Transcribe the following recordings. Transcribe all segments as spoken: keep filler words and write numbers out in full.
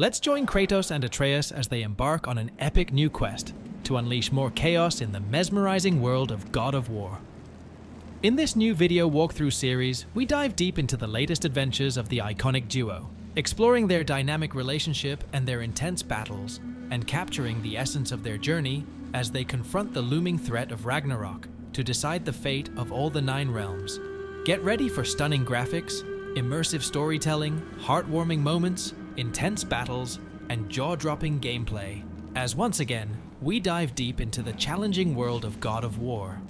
Let's join Kratos and Atreus as they embark on an epic new quest to unleash more chaos in the mesmerizing world of God of War. In this new video walkthrough series, we dive deep into the latest adventures of the iconic duo, exploring their dynamic relationship and their intense battles, and capturing the essence of their journey as they confront the looming threat of Ragnarok to decide the fate of all the nine realms. Get ready for stunning graphics, immersive storytelling, heartwarming moments, intense battles, and jaw-dropping gameplay, as once again, we dive deep into the challenging world of God of War.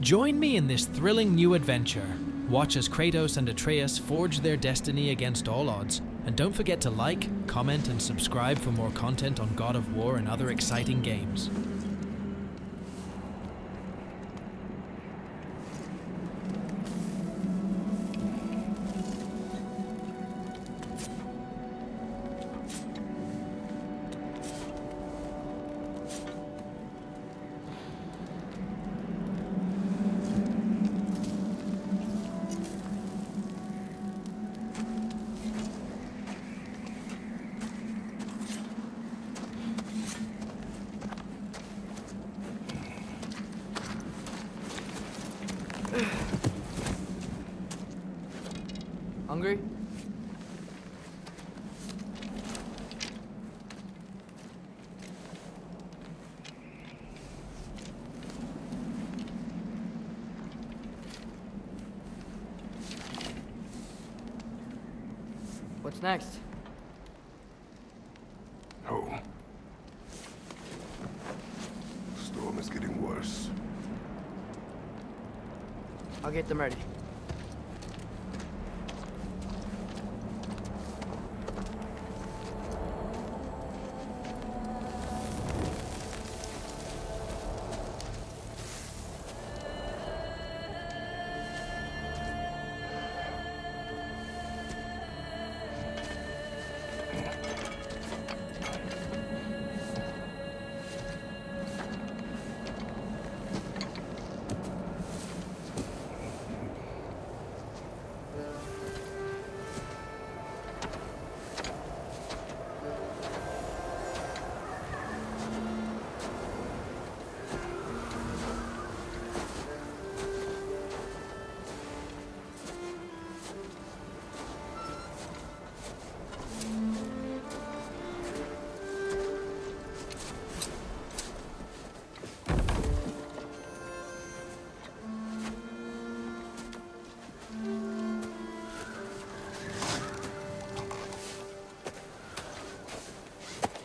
Join me in this thrilling new adventure. Watch as Kratos and Atreus forge their destiny against all odds, and don't forget to like, comment, and subscribe for more content on God of War and other exciting games. Hungry? What's next? Oh. The storm is getting worse. I'll get them ready.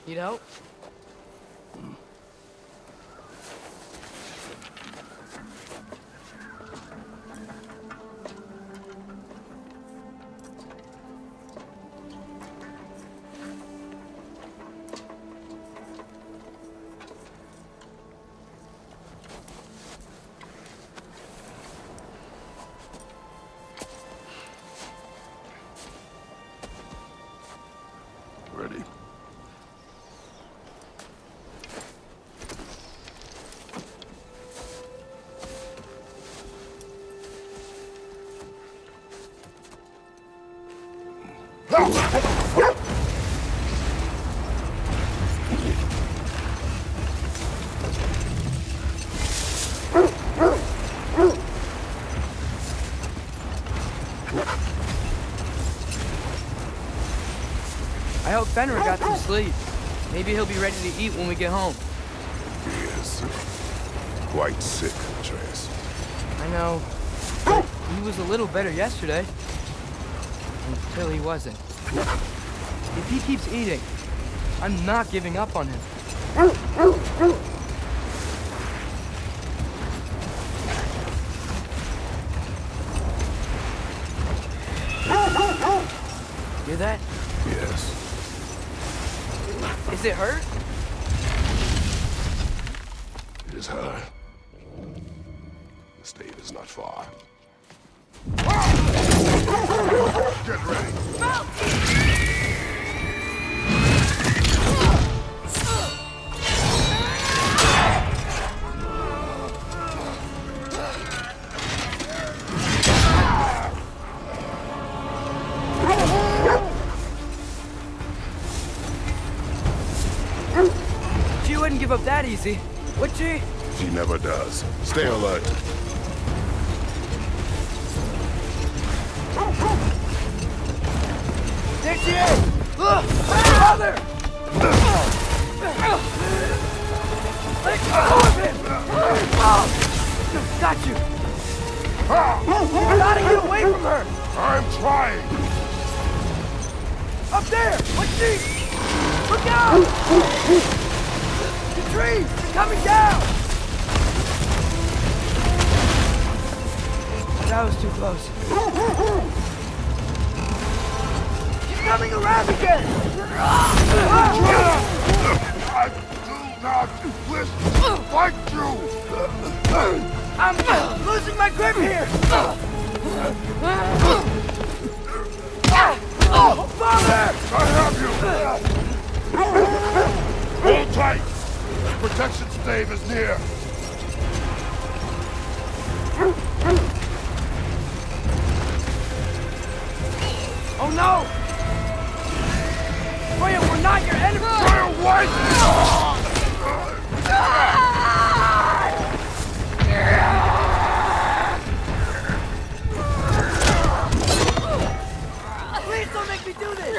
Need help? Ready. I hope Fenrir got some sleep. Maybe he'll be ready to eat when we get home. He is quite sick, Atreus. I know. But he was a little better yesterday. Until he wasn't. If he keeps eating, I'm not giving up on him. Hear that? Yes. Is it her? It is her. The state is not far. Get ready. No! that easy, would she? She never does. Stay alert. There she is! Look! Father! Let go of him! Oh, got you! We're not to get away from her! I'm trying! Up there! Let's see! Look out! The trees! They're coming down! That was too close. She's coming around again! I do not listen like you! I'm losing my grip here! Oh, Father! I have you! Hold tight! The protection stave is near! Oh no! Freya, we're not your enemy! Freya, what? Please don't make me do this!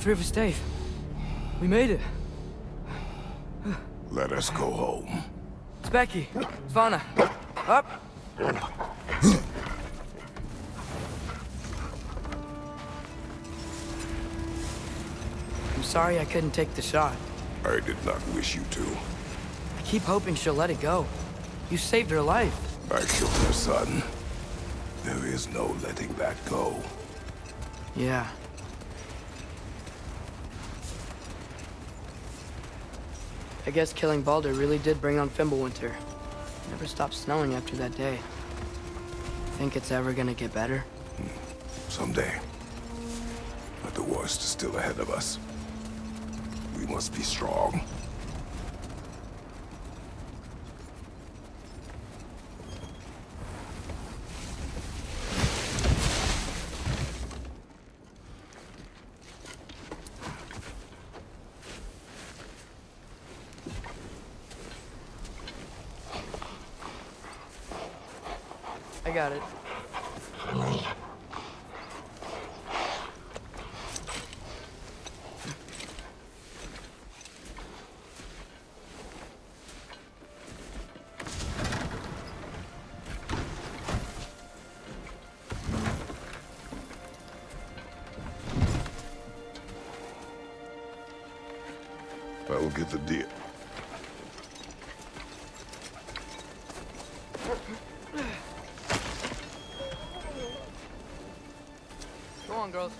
Three of us, Dave. We made it. Let us go home. It's Becky. It's Vana. Up. I'm sorry I couldn't take the shot. I did not wish you to. I keep hoping she'll let it go. You saved her life. I killed her son. There is no letting that go. Yeah. I guess killing Baldur really did bring on Fimbulwinter. It never stopped snowing after that day. Think it's ever gonna get better? Someday. But the worst is still ahead of us. We must be strong. Got it. I will get the deer. Girls.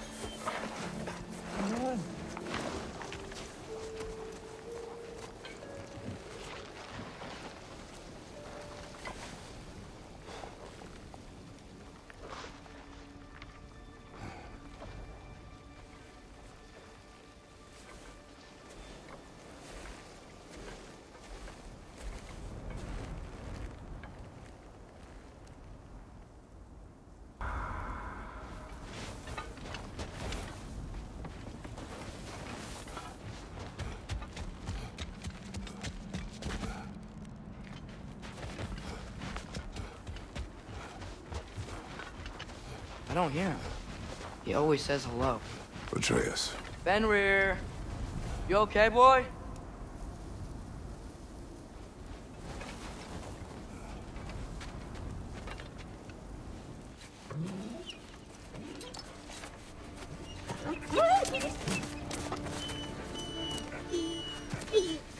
I don't hear him. He always says hello. Atreus. Fenrir. You okay, boy?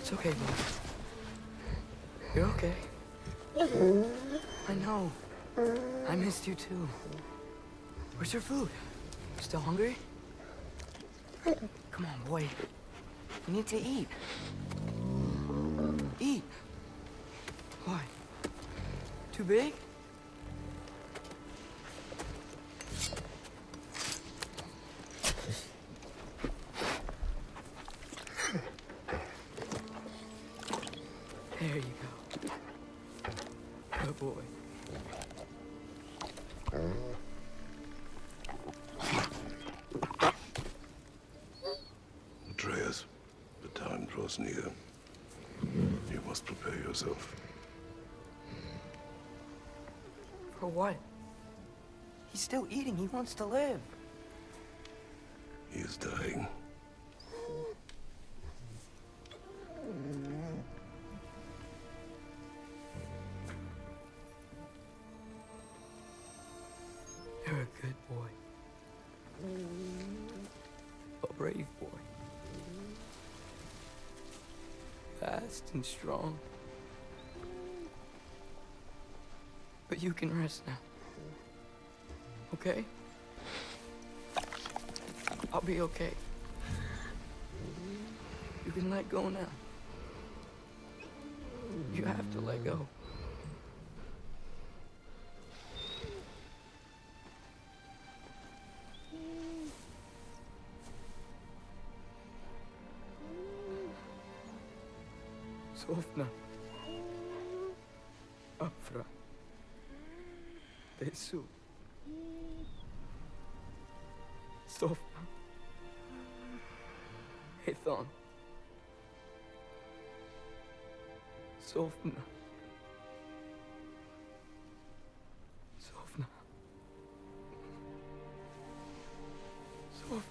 It's okay, boy. You're okay. I know. I missed you too. Where's your food? Still hungry? Come on, boy. You need to eat. Eat. Why? Too big? There you go. Good boy. Atreus, the time draws near. You must prepare yourself. For what? He's still eating. He wants to live. He is dying. You're a good boy. A brave boy. Fast and strong. But you can rest now. Okay? I'll be okay. You can let go now. You have to let go. Sofna. Afra. Desu. Sofna. Hethon. Sofna. Sofna. Sofna.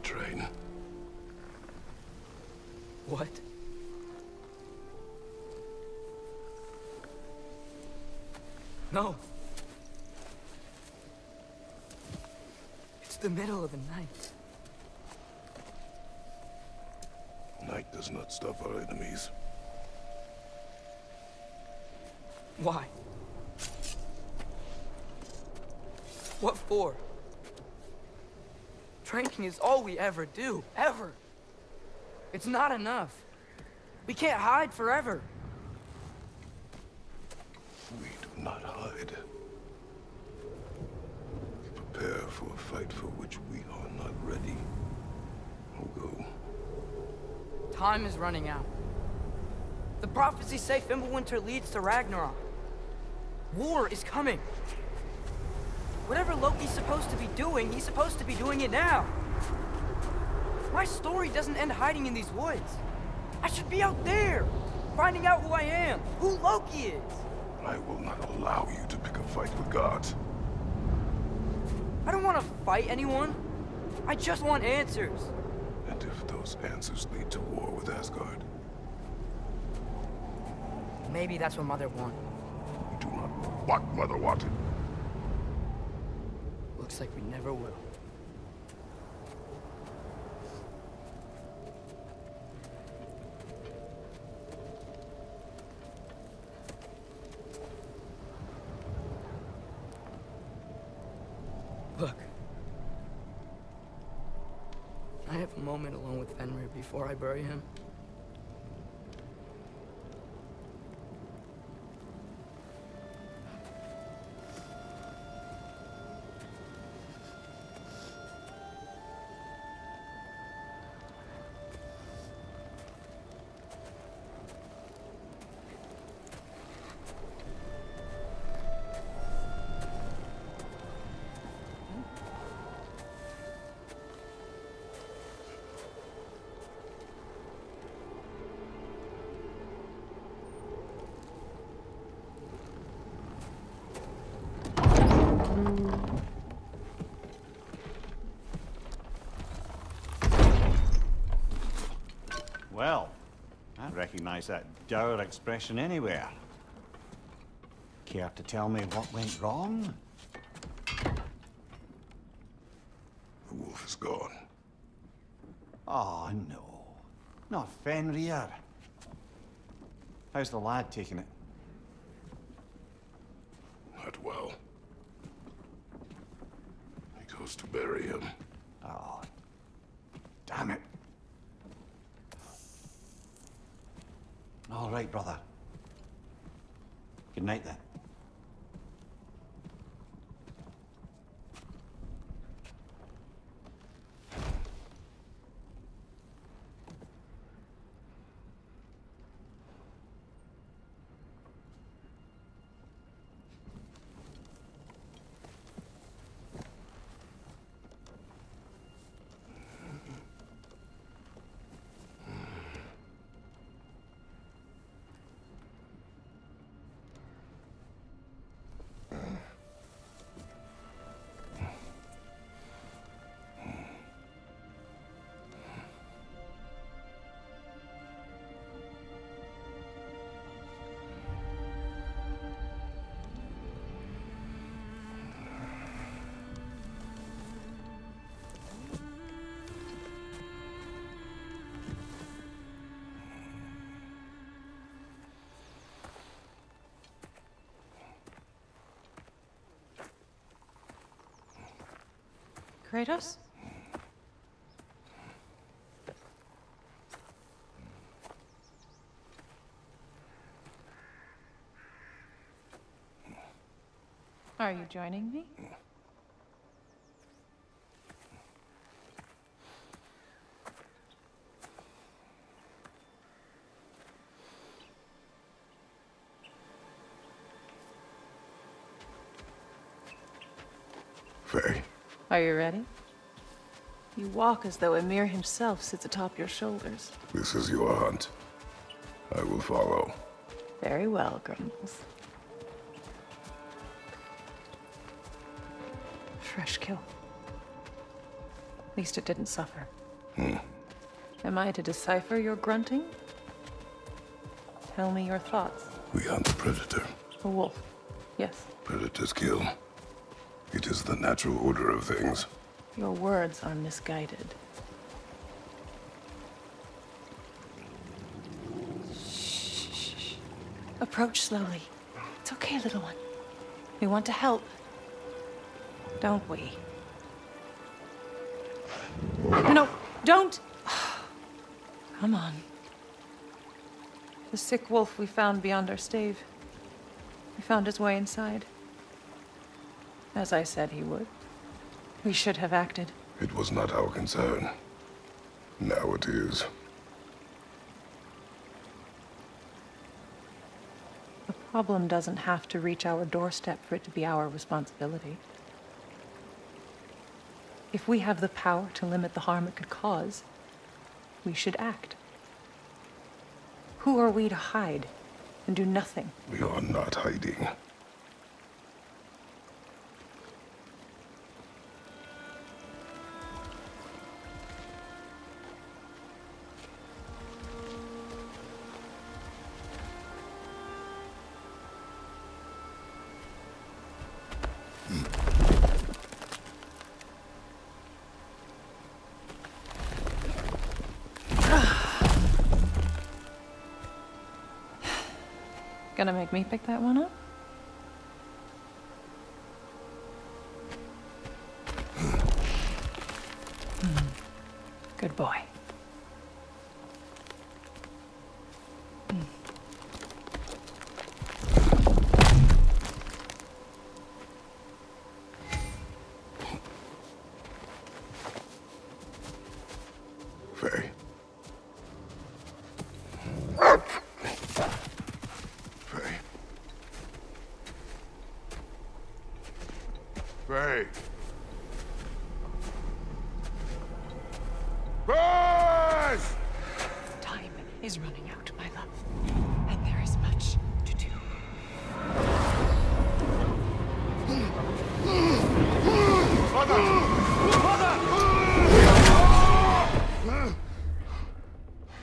Train. What? No. It's the middle of the night. Night does not stop our enemies. Why? What for? Drinking is all we ever do, ever. It's not enough. We can't hide forever. We do not hide. We prepare for a fight for which we are not ready. We'll go. Time is running out. The prophecies say Fimbulwinter leads to Ragnarok. War is coming. Whatever Loki's supposed to be doing, he's supposed to be doing it now. My story doesn't end hiding in these woods. I should be out there, finding out who I am, who Loki is. I will not allow you to pick a fight with gods. I don't want to fight anyone. I just want answers. And if those answers lead to war with Asgard? Maybe that's what Mother wanted. You do not know what Mother wanted. Looks like we never will. Look. Can I have a moment alone with Fenrir before I bury him? Well, I recognize that dour expression anywhere. Care to tell me what went wrong? The wolf is gone. Oh, no. Not Fenrir. How's the lad taking it? Not well. He goes to bury him. Oh, damn it. All right, brother. Good night, then. Kratos? Are you joining me? Very. Are you ready? You walk as though Mimir himself sits atop your shoulders. This is your hunt. I will follow. Very well, Grumbles. Fresh kill. At least it didn't suffer. Hmm. Am I to decipher your grunting? Tell me your thoughts. We hunt a predator. A wolf, yes. Predators kill. It is the natural order of things. Your words are misguided. Shh. Approach slowly. It's okay, little one. We want to help. Don't we? No, don't! Come on. The sick wolf we found beyond our stave. He found his way inside. As I said he would. We should have acted. It was not our concern. Now it is. The problem doesn't have to reach our doorstep for it to be our responsibility. If we have the power to limit the harm it could cause, we should act. Who are we to hide and do nothing? We are not hiding. Gonna make me pick that one up? Mm. Good boy. Mm. Faye.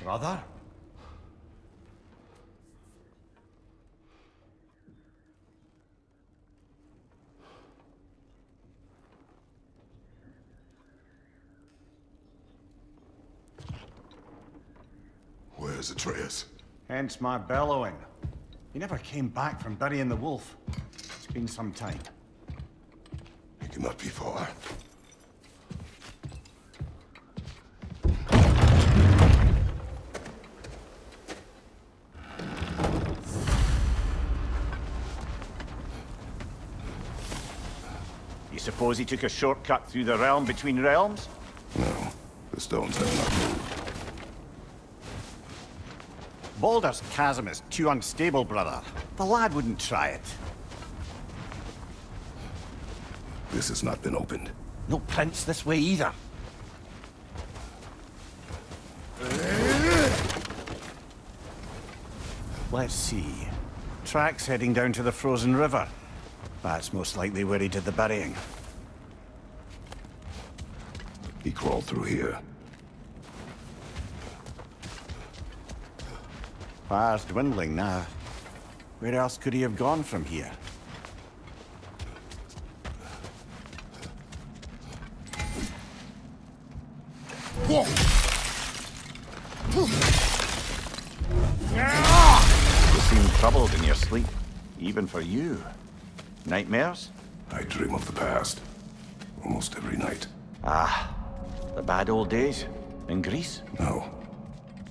Brother? Where's Atreus? Hence my bellowing. He never came back from burying the wolf. It's been some time. He cannot be far. You suppose he took a shortcut through the Realm Between Realms? No, the stones have not moved. Baldur's chasm is too unstable, brother. The lad wouldn't try it. This has not been opened. No prints this way either. Let's see. Tracks heading down to the frozen river. That's most likely where he did the burying. He crawled through here. Fire's dwindling now. Where else could he have gone from here? Whoa. You seem troubled in your sleep, even for you. Nightmares? I dream of the past, almost every night. Ah, the bad old days in Greece? No,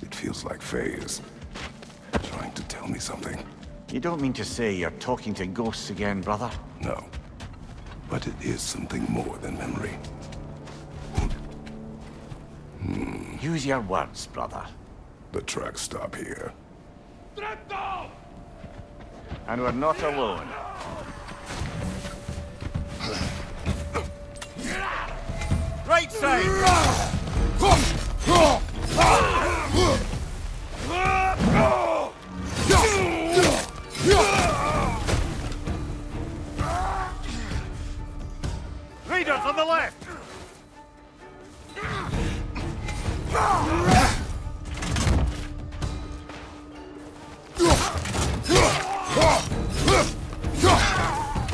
it feels like Faye's. Trying to tell me something. You don't mean to say you're talking to ghosts again, brother? No. But it is something more than memory. Hmm. Use your words, brother. The tracks stop here. And we're not alone. Right side! Raiders on the left!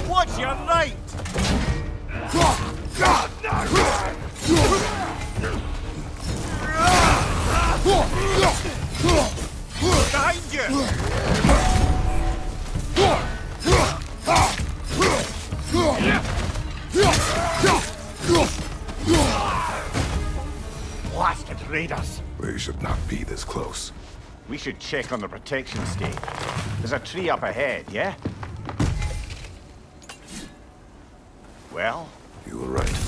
Watch your right! Behind you! Blasted raiders! We should not be this close. We should check on the protection stake. There's a tree up ahead, yeah? Well? You were right.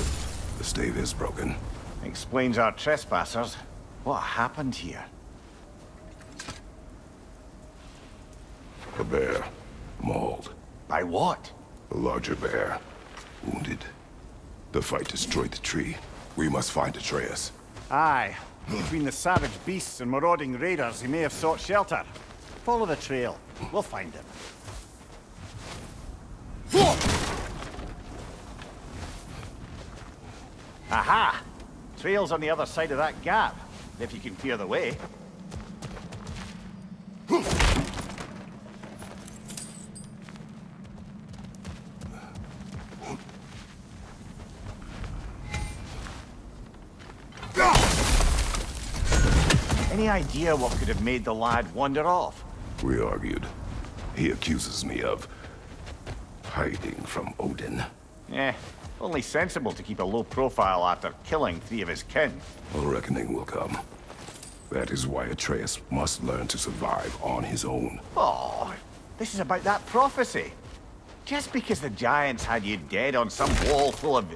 The stave is broken. Explains our trespassers. What happened here? A bear. Mauled. By what? A larger bear. Wounded. The fight destroyed the tree. We must find Atreus. Aye. Between the savage beasts and marauding raiders, he may have sought shelter. Follow the trail. We'll find him. Aha! Trail's on the other side of that gap, if you can clear the way. Any idea what could have made the lad wander off? We argued. He accuses me of hiding from Odin. Eh, only sensible to keep a low profile after killing three of his kin. A reckoning will come. That is why Atreus must learn to survive on his own. Oh, this is about that prophecy. Just because the Giants had you dead on some wall full of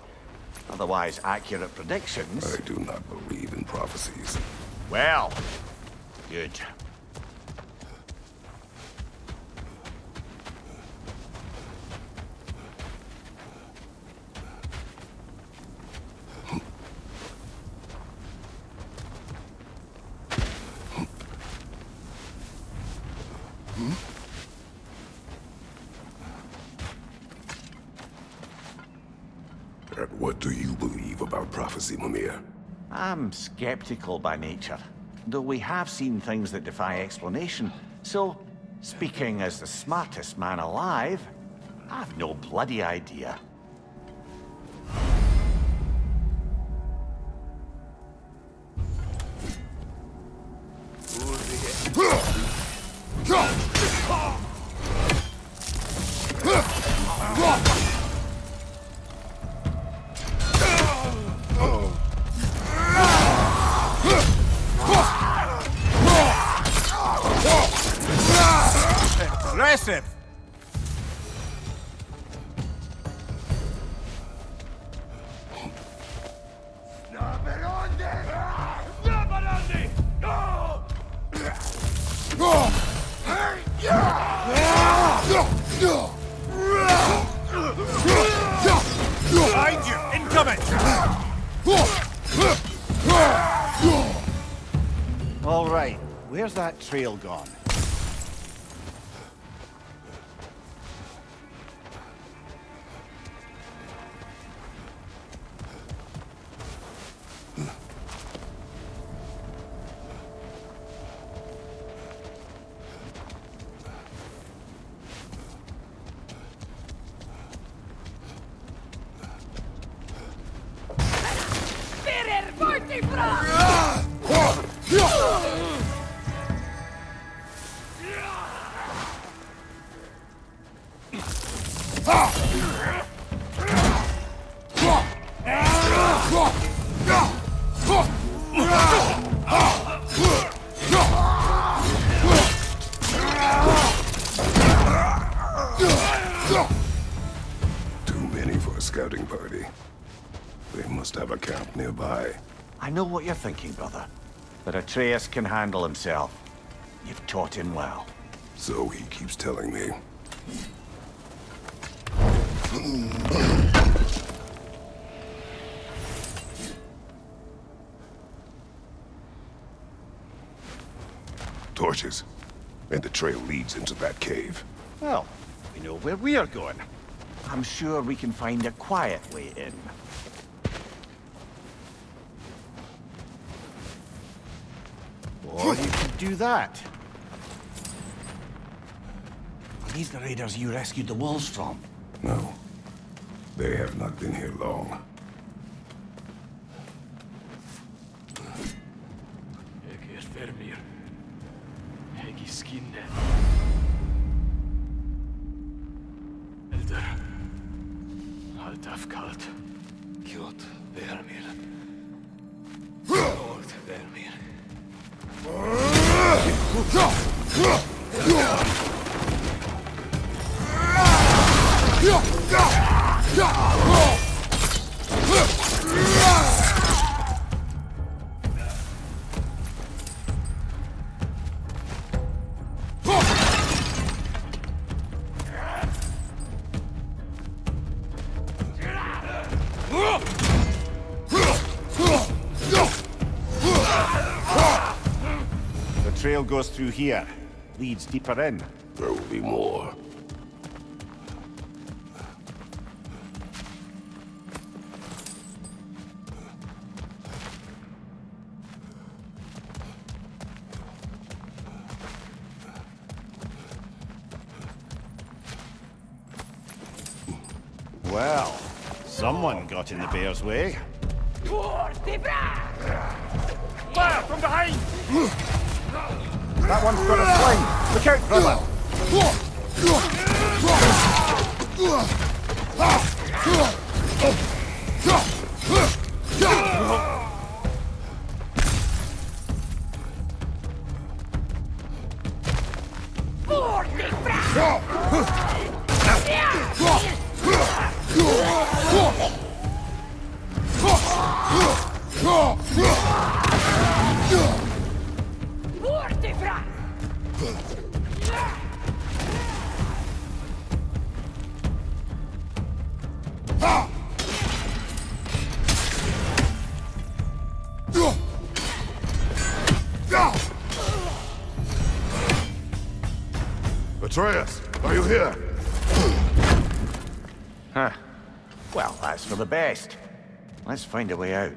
otherwise accurate predictions... I do not believe in prophecies. Well, good. What do you believe about prophecy, Mimir? I'm skeptical by nature. though we have seen things that defy explanation. So, speaking as the smartest man alive, I've no bloody idea. Trail gone. I know what you're thinking, brother. That Atreus can handle himself. You've taught him well. So he keeps telling me. Torches. And the trail leads into that cave. Well, we know where we are going. I'm sure we can find a quiet way in. Or you could do that. Are these the raiders you rescued the wolves from? No. They have not been here long. Goes through here, leads deeper in. There will be more. Well, someone got in the bear's way. Fire from behind! That one's got a sling! Look out, brother! Atreus, are you here? Huh. Well, that's for the best. Let's find a way out.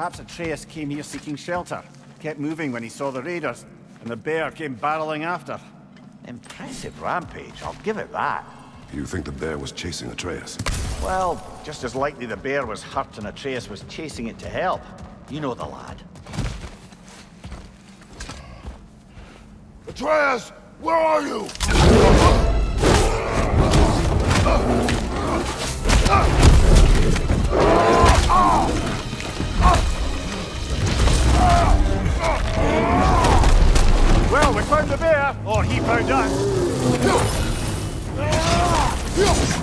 Perhaps Atreus came here seeking shelter, kept moving when he saw the raiders, and the bear came barreling after. Impressive rampage, I'll give it that. You think the bear was chasing Atreus? Well, just as likely the bear was hurt and Atreus was chasing it to help. You know the lad. Atreus! Where are you? Well, we found the bear, or he found us. Uh-oh.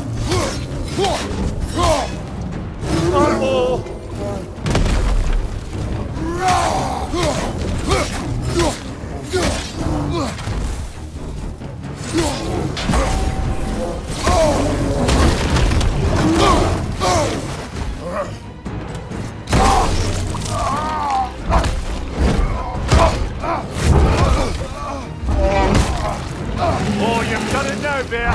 Oh, you've done it now, bear!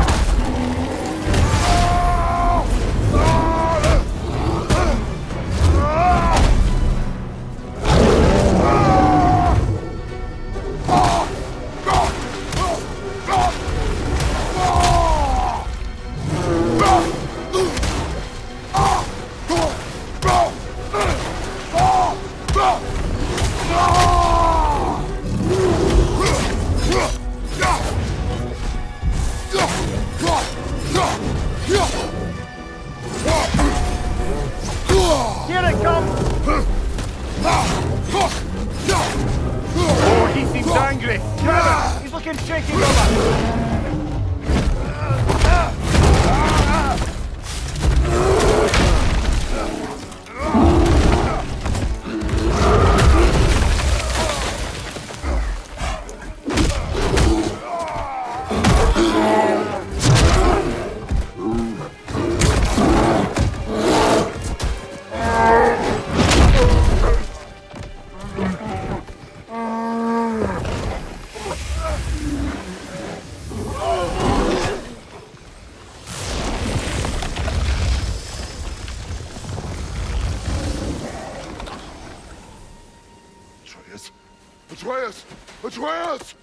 Atreus! Atreus!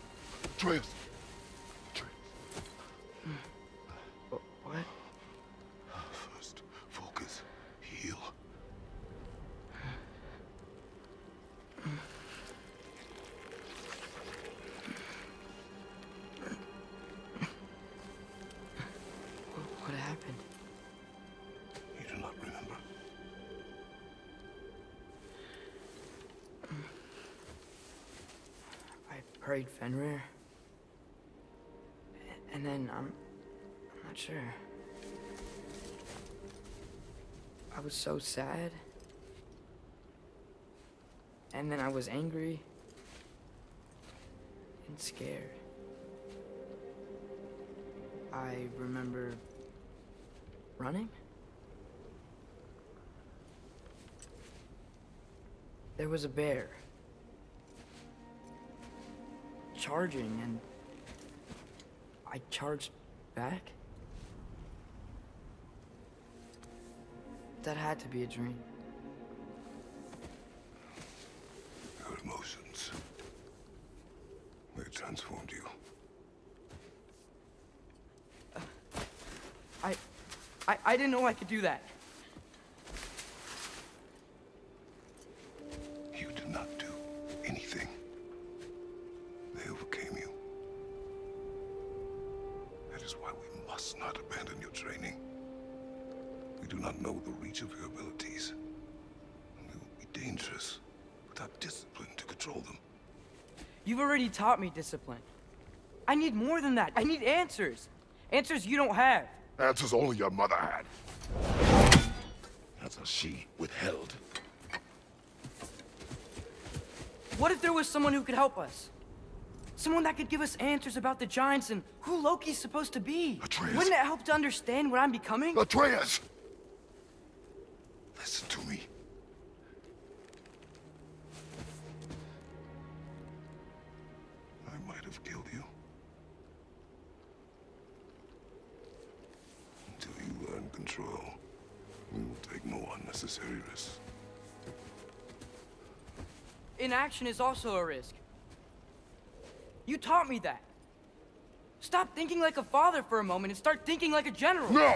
Atreus. What? First, focus. Heal. What happened? You do not remember. I prayed Fenrir, and then I'm, I'm not sure. I was so sad, and then I was angry and scared. I remember running. There was a bear. Charging, and I charged back? That had to be a dream. Your emotions, they transformed you. Uh, I, I... I didn't know I could do that. You taught me discipline. I need more than that. I need answers. Answers you don't have. Answers only your mother had. Answers she withheld. What if there was someone who could help us? Someone that could give us answers about the Giants and who Loki's supposed to be? Atreus. Wouldn't it help to understand what I'm becoming? Atreus! Listen to me. Control. We will take no unnecessary risks. inaction is also a risk. You taught me that. Stop thinking like a father for a moment and start thinking like a general. No!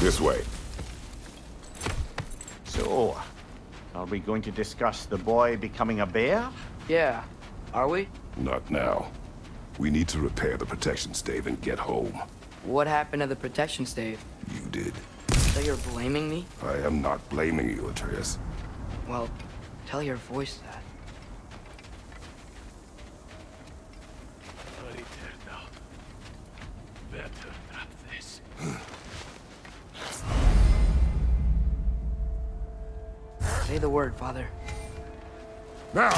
This way. So, are we going to discuss the boy becoming a bear? Yeah, are we? Not now. We need to repair the protection stave and get home. What happened to the protection stave? You did. So you're blaming me? I am not blaming you, Atreus. Well, tell your voice that. The word, Father. Now!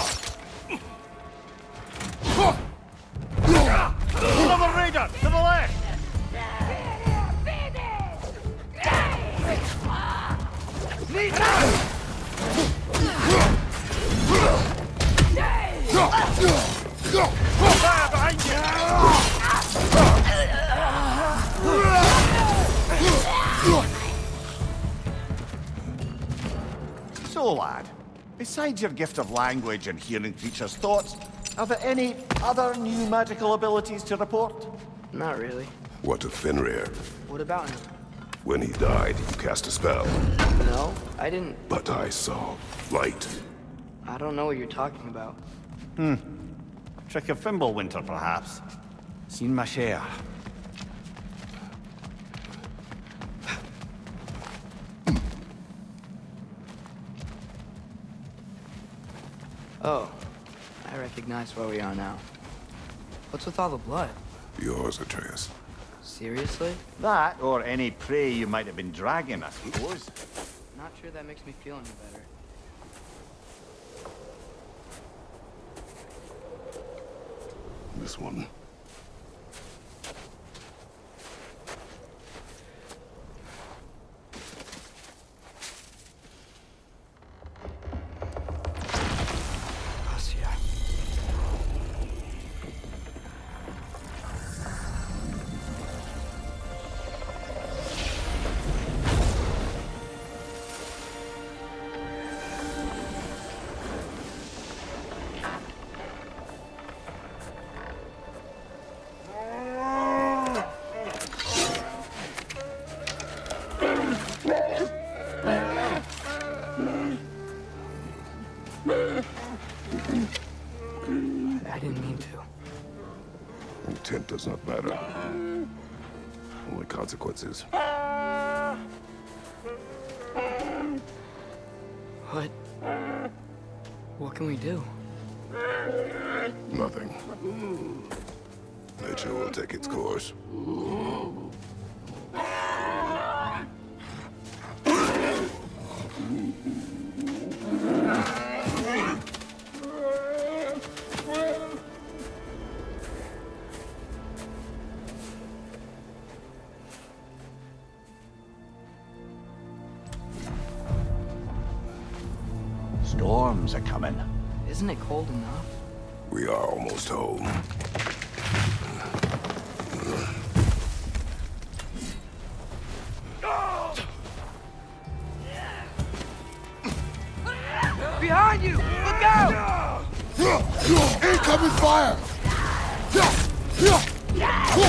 Another raider! To the left! Fire behind you! So, lad, besides your gift of language and hearing creatures' thoughts, are there any other new magical abilities to report? Not really. What of Fenrir? What about him? When he died, you cast a spell. No, I didn't. But I saw light. I don't know what you're talking about. Hmm. Trick of Fimbulwinter, perhaps. Seen my share. Oh, I recognize where we are now. What's with all the blood? Yours, Atreus. Seriously? That, or any prey you might have been dragging, I suppose. Not sure that makes me feel any better. This one. Consequences. What? What can we do? Nothing. Nature will take its course. Isn't it cold enough? We are almost home. Behind you! Look out! Incoming fire! Behind you!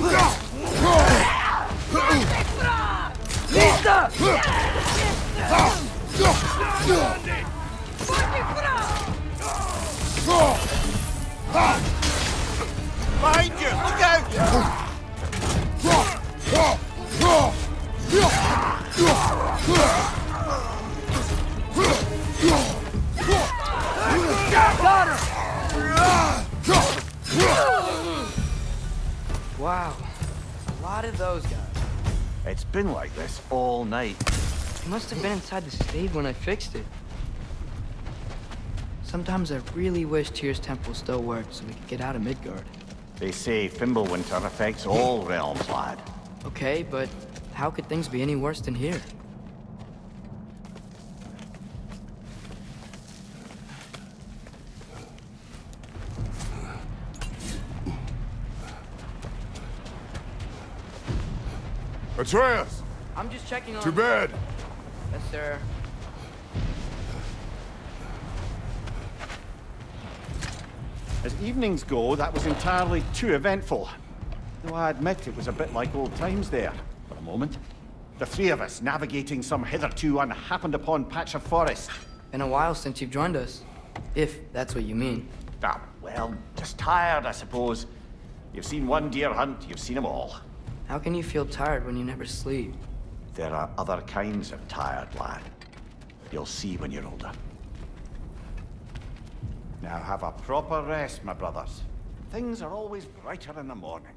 Look out! Wow, a lot of those guys. It's been like this all night. It must have been inside the stave when I fixed it. Sometimes I really wish Tyr's temple still worked so we could get out of Midgard. They say Fimbulwinter affects all realms, lad. Okay, but how could things be any worse than here? Atreus! I'm just checking on... To bed! Yes, sir. As evenings go, that was entirely too eventful. Though I admit it was a bit like old times there, for a moment. The three of us navigating some hitherto unhappened-upon patch of forest. Been a while since you've joined us, if that's what you mean. Ah, well, just tired, I suppose. You've seen one deer hunt, you've seen them all. How can you feel tired when you never sleep? There are other kinds of tired, lad. You'll see when you're older. Now have a proper rest, my brothers. Things are always brighter in the morning.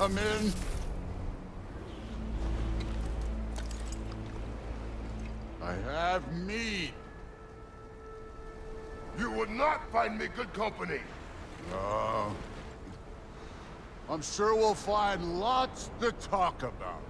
Come in. I have mead. You would not find me good company. No. I'm sure we'll find lots to talk about.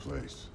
Place.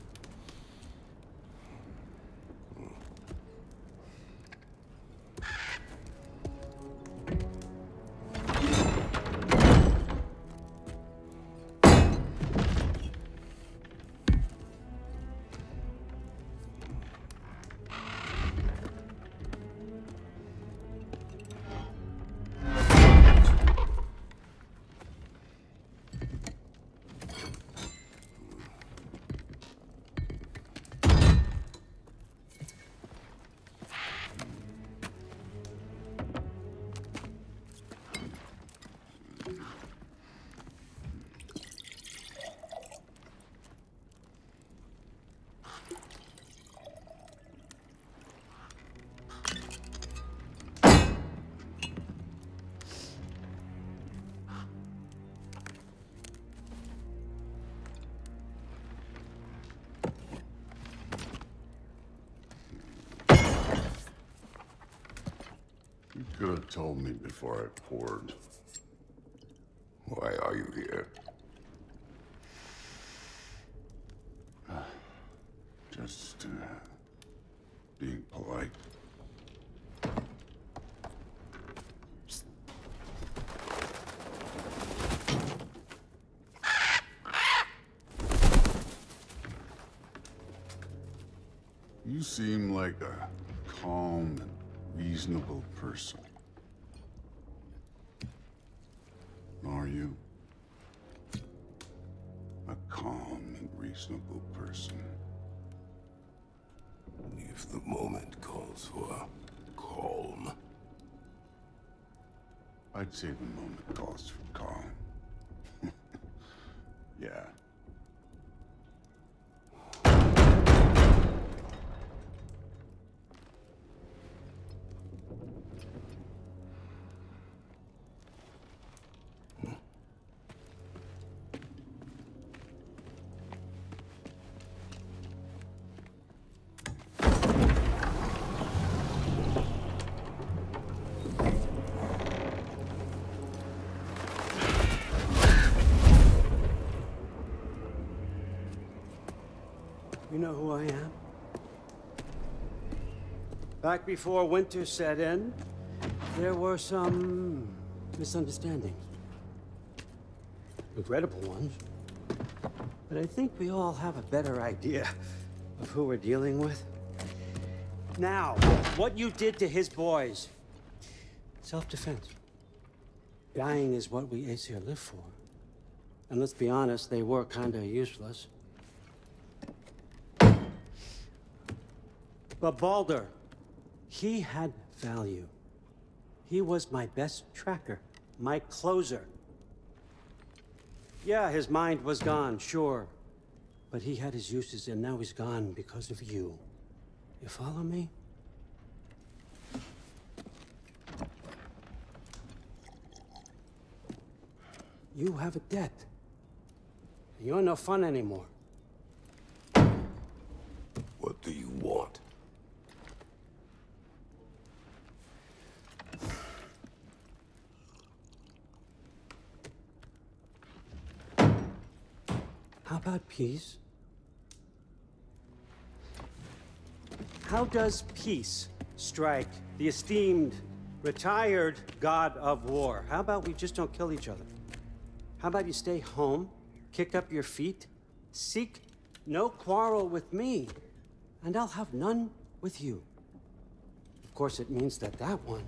You could have told me before I poured. Why are you here? Just uh, being polite. You seem like a calm and reasonable person. Are you a calm and reasonable person? If the moment calls for calm. I'd save a moment cost from calling. Yeah. Know who I am? Back before winter set in, there were some misunderstandings. Regrettable ones. But I think we all have a better idea of who we're dealing with. Now, what you did to his boys. Self-defense. Dying is what we Aesir live for. And let's be honest, they were kinda useless. But Baldur, he had value. He was my best tracker, my closer. Yeah, his mind was gone, sure. But he had his uses, and now he's gone because of you. You follow me? You have a debt. You're no fun anymore. What do you want? How about peace? How does peace strike the esteemed, retired God of War? How about we just don't kill each other? How about you stay home, kick up your feet, seek no quarrel with me, and I'll have none with you. Of course, it means that that one,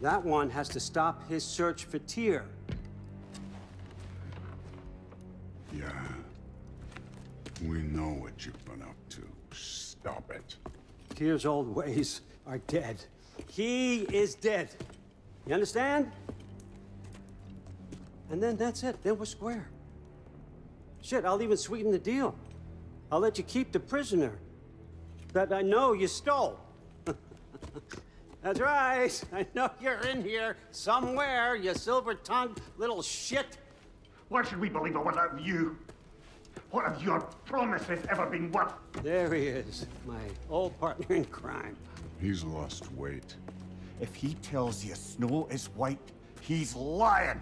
that one has to stop his search for Tyr. Yeah. We know what you've been up to. Stop it. Tyr's old ways are dead. He is dead. You understand? And then that's it. Then we're square. Shit, I'll even sweeten the deal. I'll let you keep the prisoner that I know you stole. That's right. I know you're in here somewhere, you silver-tongued little shit. Why should we believe a word out of you? What have your promises ever been worth? There he is, my old partner in crime. He's lost weight. If he tells you snow is white, he's lying.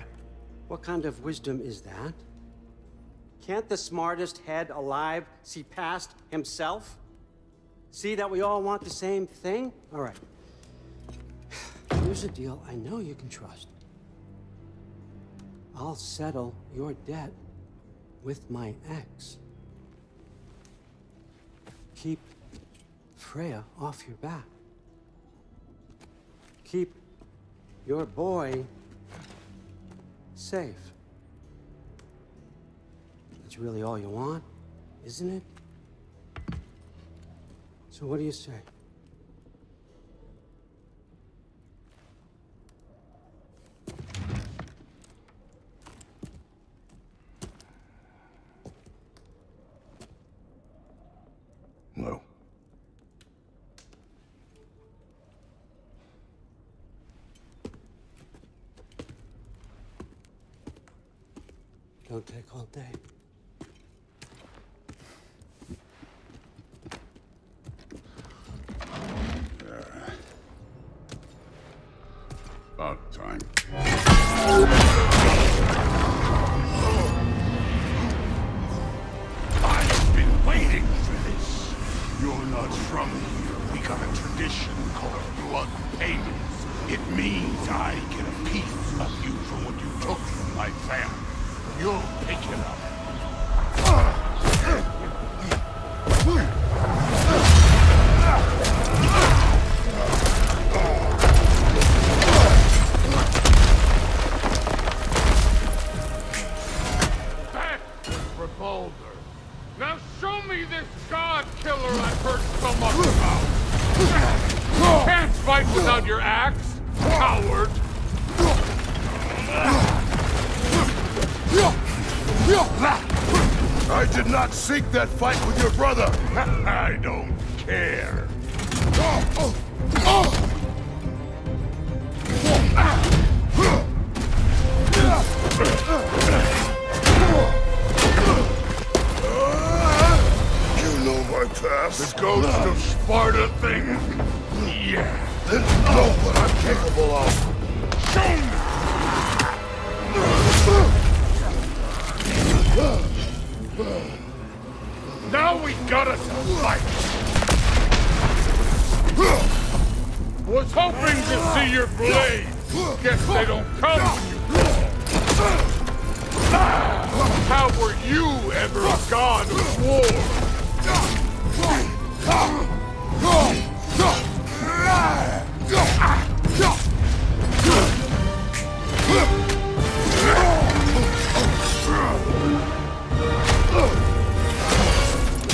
What kind of wisdom is that? Can't the smartest head alive see past himself? See that we all want the same thing? All right. Here's a deal I know you can trust. I'll settle your debt with my ex. Keep Freya off your back. Keep your boy safe. That's really all you want, isn't it? So what do you say? Don't take all day. Uh, about time. I've been waiting for this. You're not from here. We got a tradition called blood payments. It means I get a piece of you from what you took from my family. You'll pick him up. Back for Baldur. Now show me this god killer I've heard so much about. You can't fight without your axe, coward. I did not seek that fight with your brother. I don't care. You know my past. This goes to Sparta thing. Yeah. Then know what I'm capable of. Show me. Now we gotta fight! Was hoping to see your blade! Guess they don't come when you call. How were you ever a god of war?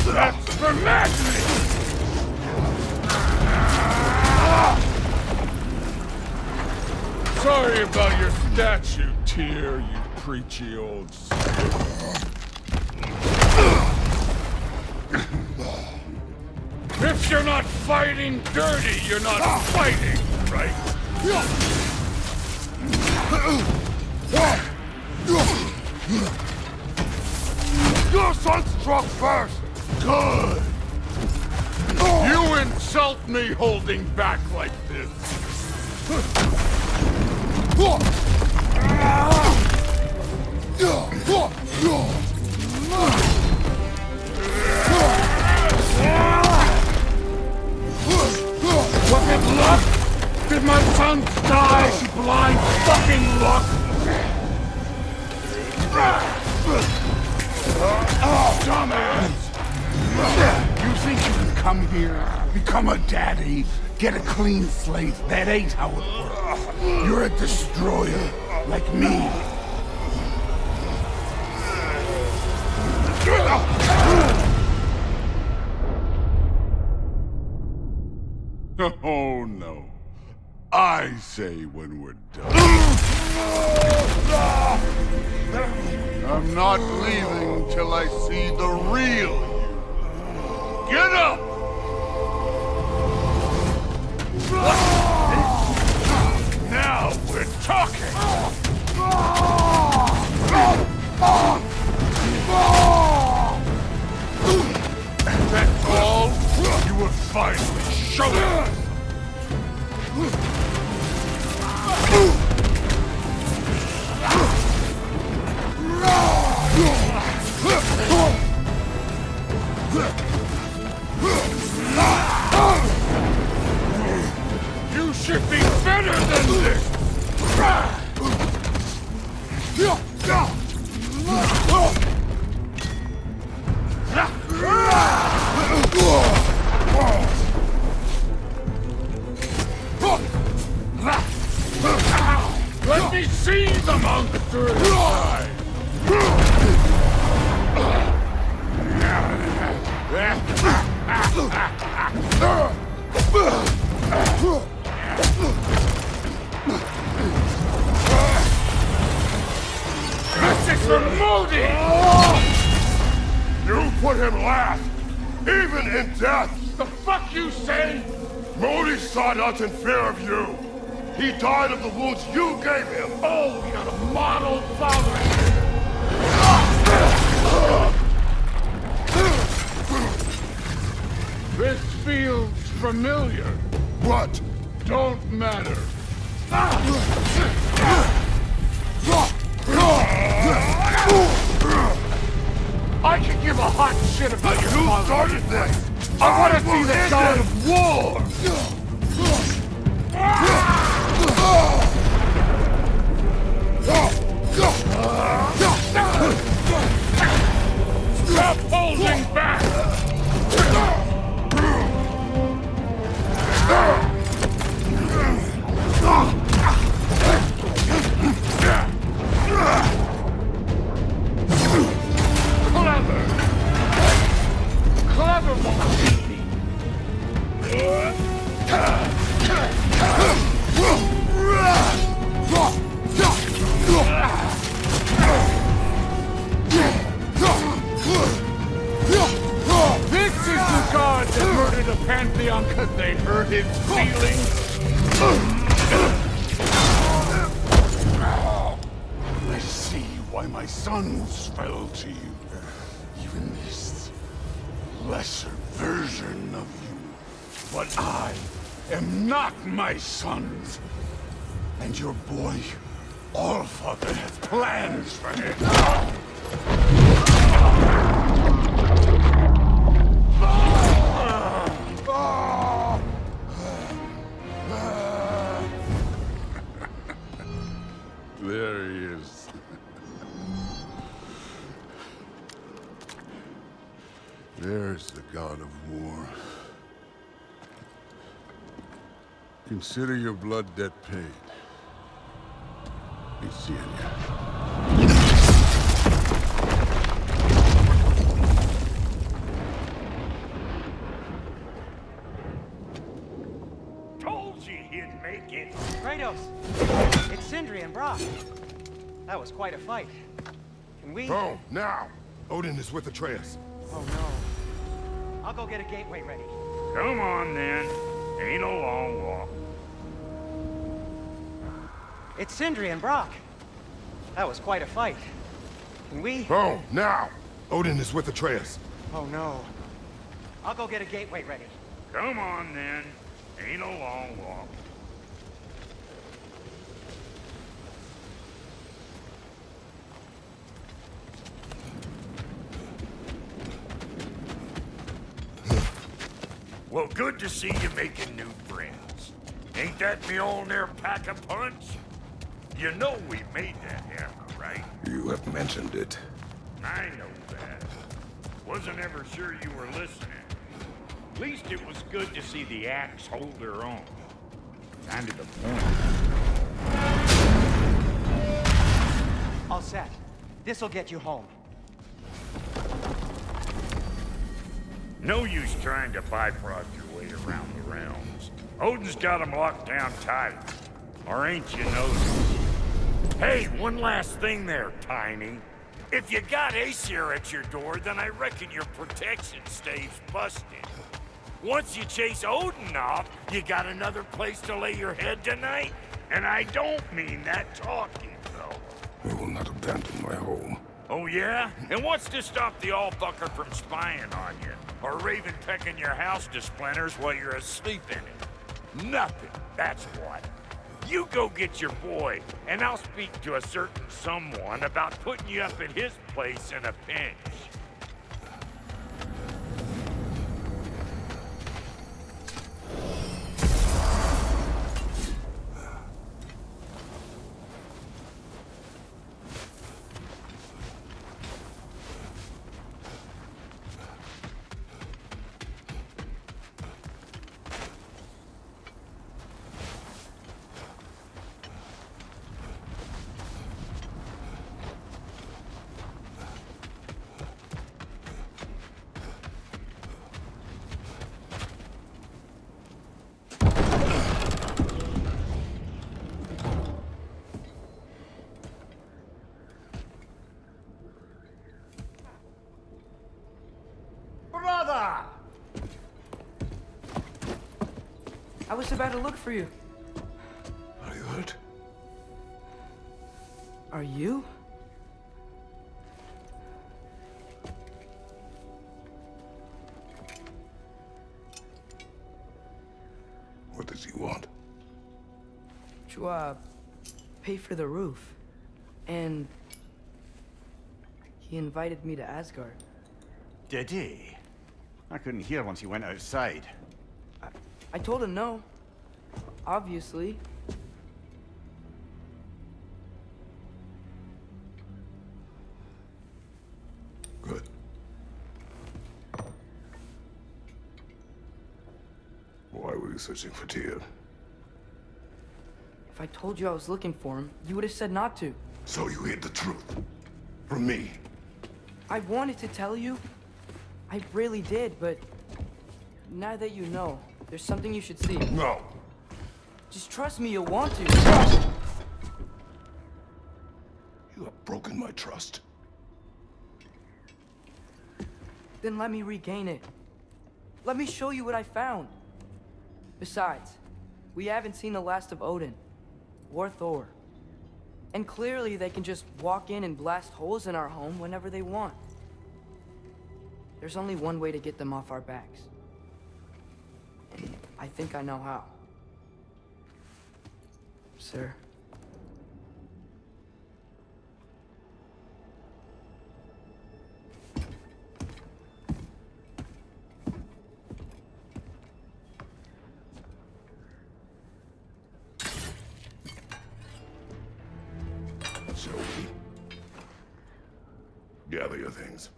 That's for madness! Sorry about your statue, Tyr, you preachy old son. If you're not fighting dirty, you're not fighting, right? Your son struck first! Good! You insult me holding back like this! Was it luck? Did my son die, blind fucking luck? Dumbass! You think you can come here, become a daddy, get a clean slate? That ain't how it works. You're a destroyer, like me. Oh no. I say when we're done. I'm not leaving till I see the real. Get up! Now we're talking! That's all? You were finally showing us! You should be better than this! Let me see the monster inside! This is for Modi! You put him last, even in death! The fuck you say? Modi saw not in fear of you. He died of the wounds you gave him. Oh, you got a model father! This feels familiar. What? Don't matter. I could give a hot shit about your father. Who started this? I want to see the God of War! Stop holding back! Clever! Clever won't beat me! sons fell to you. Even this lesser version of you. But I am not my sons. And your boy, Allfather, has plans for him. There he is. There's the God of War. Consider your blood debt paid. Be seeing you. Told you he'd make it. Kratos! It's Sindri and Brock. That was quite a fight. Can we... Go, now! Odin is with Atreus. Oh, no. I'll go get a gateway ready. Come on, then. Ain't a long walk. It's Sindri and Brock. That was quite a fight. Can we... Go, now! Odin is with Atreus. Oh, no. I'll go get a gateway ready. Come on, then. Ain't a long walk. Well, good to see you making new friends. Ain't that me old near pack-a-punch? You know we made that hammer, right? You have mentioned it. I know that. Wasn't ever sure you were listening. At least it was good to see the axe hold her own. Kind of the point. All set. This'll get you home. No use trying to bifrost your way around the realms. Odin's got them locked down tight. Or ain't you noticed? Hey, one last thing there, Tiny. If you got Aesir at your door, then I reckon your protection stave's busted. Once you chase Odin off, you got another place to lay your head tonight? And I don't mean that talking, though. I will not abandon my home. Oh, yeah? And what's to stop the all-fucker from spying on you? Or raven pecking your house to splinters while you're asleep in it? Nothing, that's what. You go get your boy, and I'll speak to a certain someone about putting you up at his place in a pinch. I was about to look for you. Are you hurt? Are you? What does he want? To, uh, pay for the roof. And... he invited me to Asgard. Did he? I couldn't hear once he went outside. I told him no, obviously. Good. Why were you searching for Tyr? If I told you I was looking for him, you would have said not to. So you hid the truth from me. I wanted to tell you. I really did, but now that you know, there's something you should see. No. Just trust me, you'll want to. Trust! You have broken my trust. Then let me regain it. Let me show you what I found. Besides, we haven't seen the last of Odin or Thor. And clearly they can just walk in and blast holes in our home whenever they want. There's only one way to get them off our backs. And I think I know how. Sir. So, gather your things.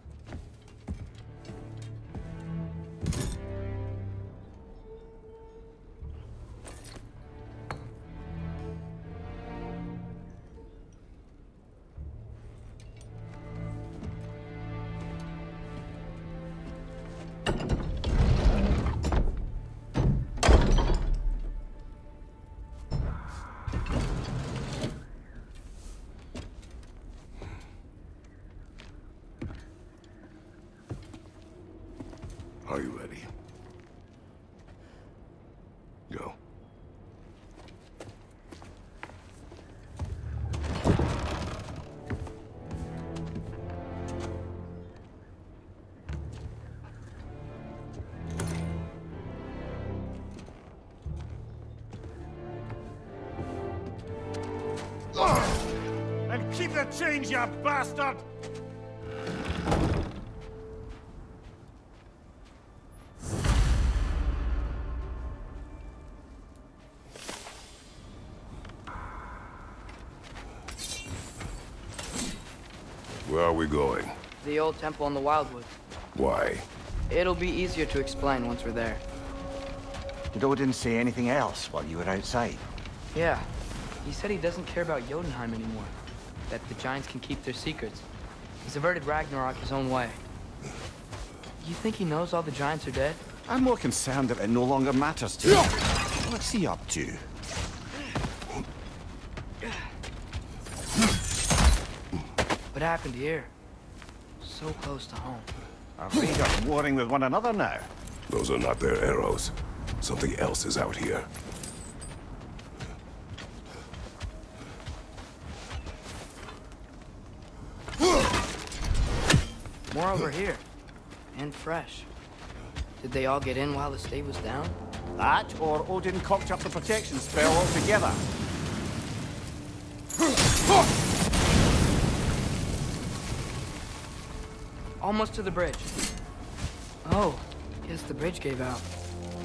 Keep the change, you bastard! Where are we going? The old temple in the Wildwood. Why? It'll be easier to explain once we're there. Did Odin say anything else while you were outside? Yeah. He said he doesn't care about Jotunheim anymore. That the Giants can keep their secrets. He's averted Ragnarok his own way. You think he knows all the Giants are dead? I'm more concerned that it no longer matters to him. What's he up to? What happened here? So close to home. Are we just warring with one another now? Those are not their arrows. Something else is out here. More over here. And fresh. Did they all get in while the stay was down? That, or Odin cocked up the protection spell altogether. Almost to the bridge. Oh, guess the bridge gave out.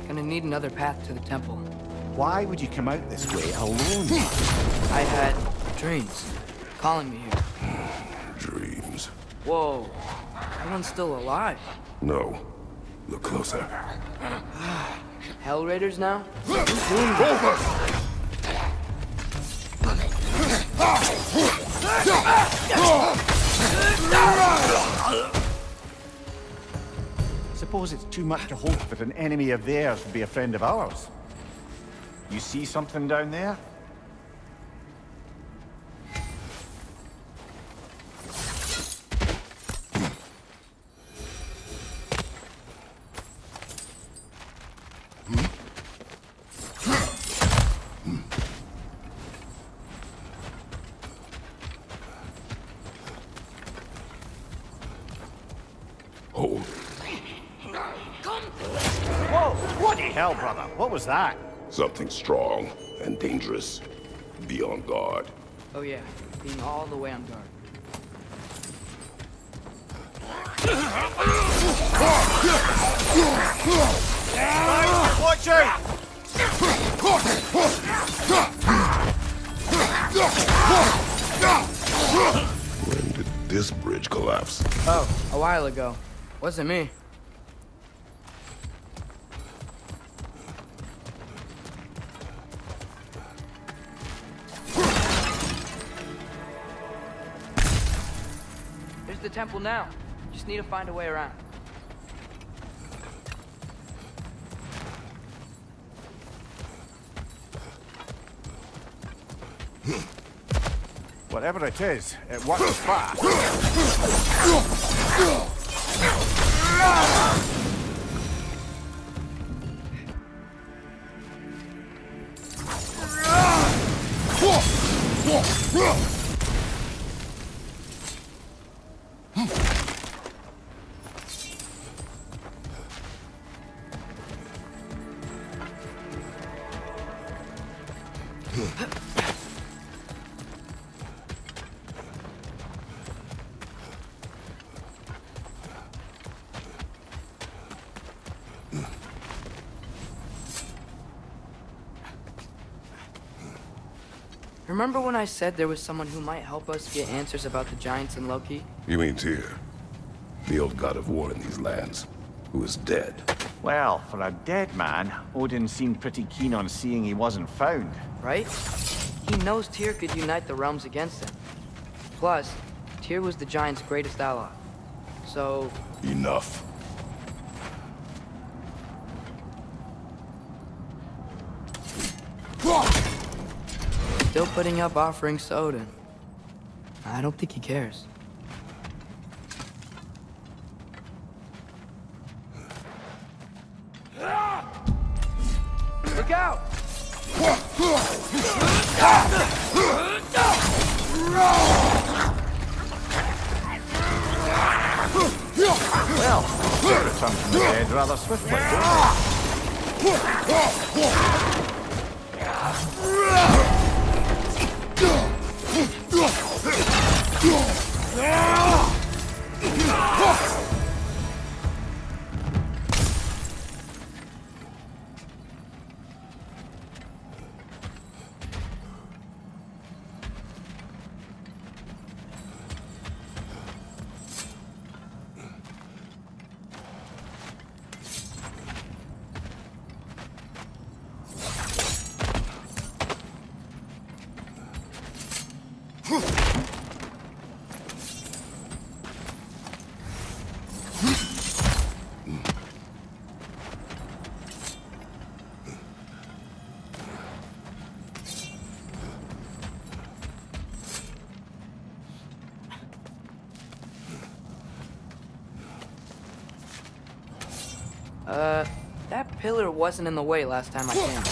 Gonna need another path to the temple. Why would you come out this way alone? I had dreams calling me here. Dreams. Whoa. Everyone's still alive. No. Look closer. Hell Raiders now? Over! Suppose it's too much to hope that an enemy of theirs would be a friend of ours. You see something down there? What was that? Something strong and dangerous. Be on guard. Oh yeah, being all the way on guard. Guys, watch out! When did this bridge collapse? Oh, a while ago. Wasn't me. Temple now. Just need to find a way around. Whatever it is, it works fast. Remember when I said there was someone who might help us get answers about the Giants and Loki? You mean Tyr, the old god of war in these lands, who is dead. Well, for a dead man, Odin seemed pretty keen on seeing he wasn't found. Right? He knows Tyr could unite the realms against him. Plus, Tyr was the Giants' greatest ally. So... Enough. Still putting up offerings to Odin. I don't think he cares. Look out! Well, they returned from the dead rather swiftly, don't they? Uh, that pillar wasn't in the way last time I came.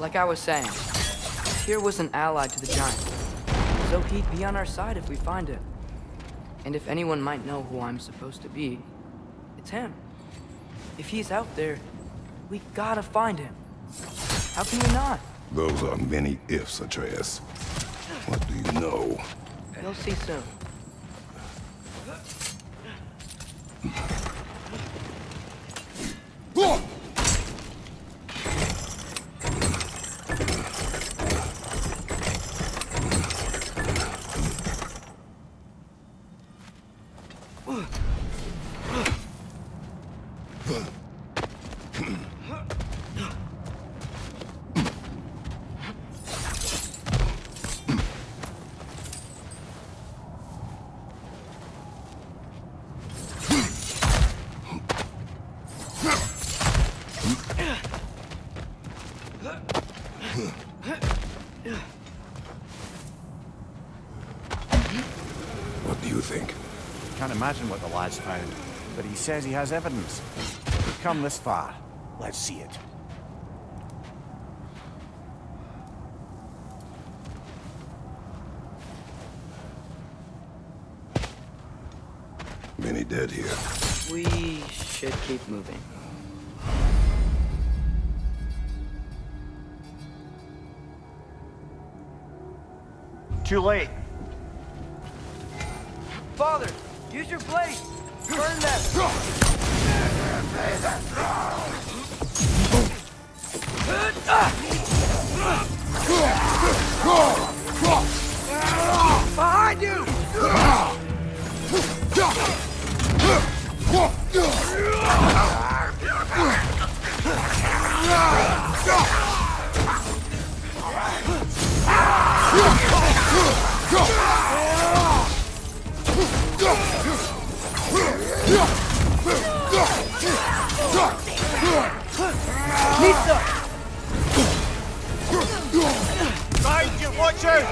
Like I was saying, Tyr was an ally to the Giants, so he'd be on our side if we find him. And if anyone might know who I'm supposed to be, it's him. If he's out there, we gotta find him. How can we not? Those are many ifs, Atreus. What do you know? You'll see soon. What do you think? Can't imagine what the lad's found, but he says he has evidence. We've come this far. Let's see it. Many dead here. We should keep moving. Too late. Father, use your blade. Burn them. Behind you. Lisa! Find you, watch out!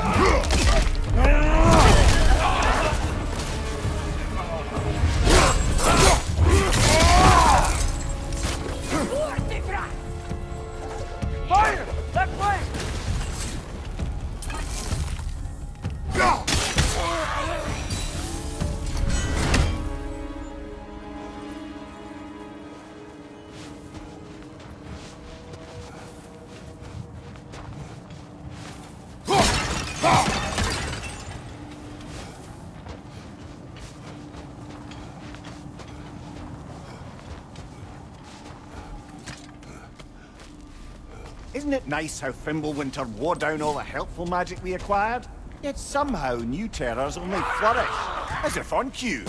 Fire! That way! Isn't it nice how Fimbulwinter wore down all the helpful magic we acquired? Yet somehow new terrors only flourish, as if on cue.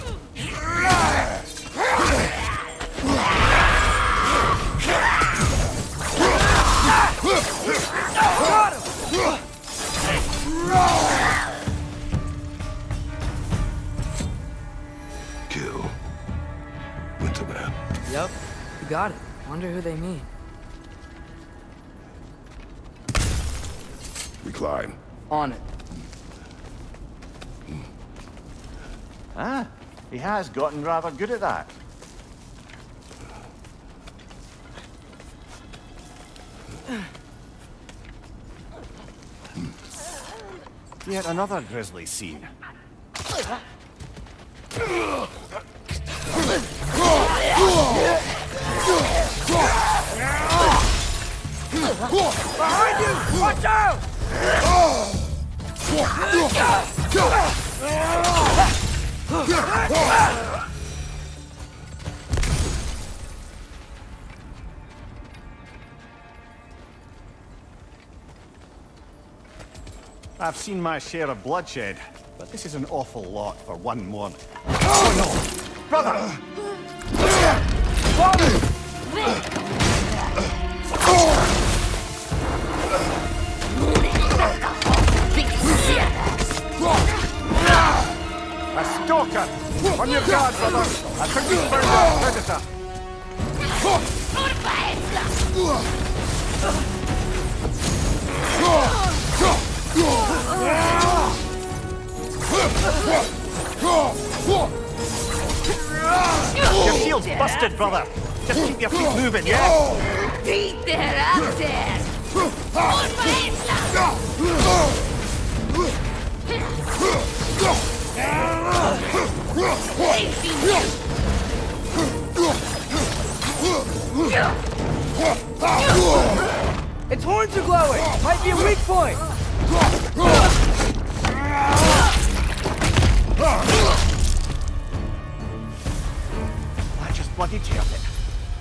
Kill Winterman. Yep, you got it. Wonder who they mean. We climb. On it. Ah, he has gotten rather good at that. Yet another grisly scene. Behind you! Watch out! I've seen my share of bloodshed, but this is an awful lot for one morning. Oh no! Brother! A stalker! On your guard, brother! A confirmed predator! Your shield's busted, brother! Just keep your feet moving, yeah? Beat their asses! Its horns are glowing! Might be a weak point! I just bloody killed it.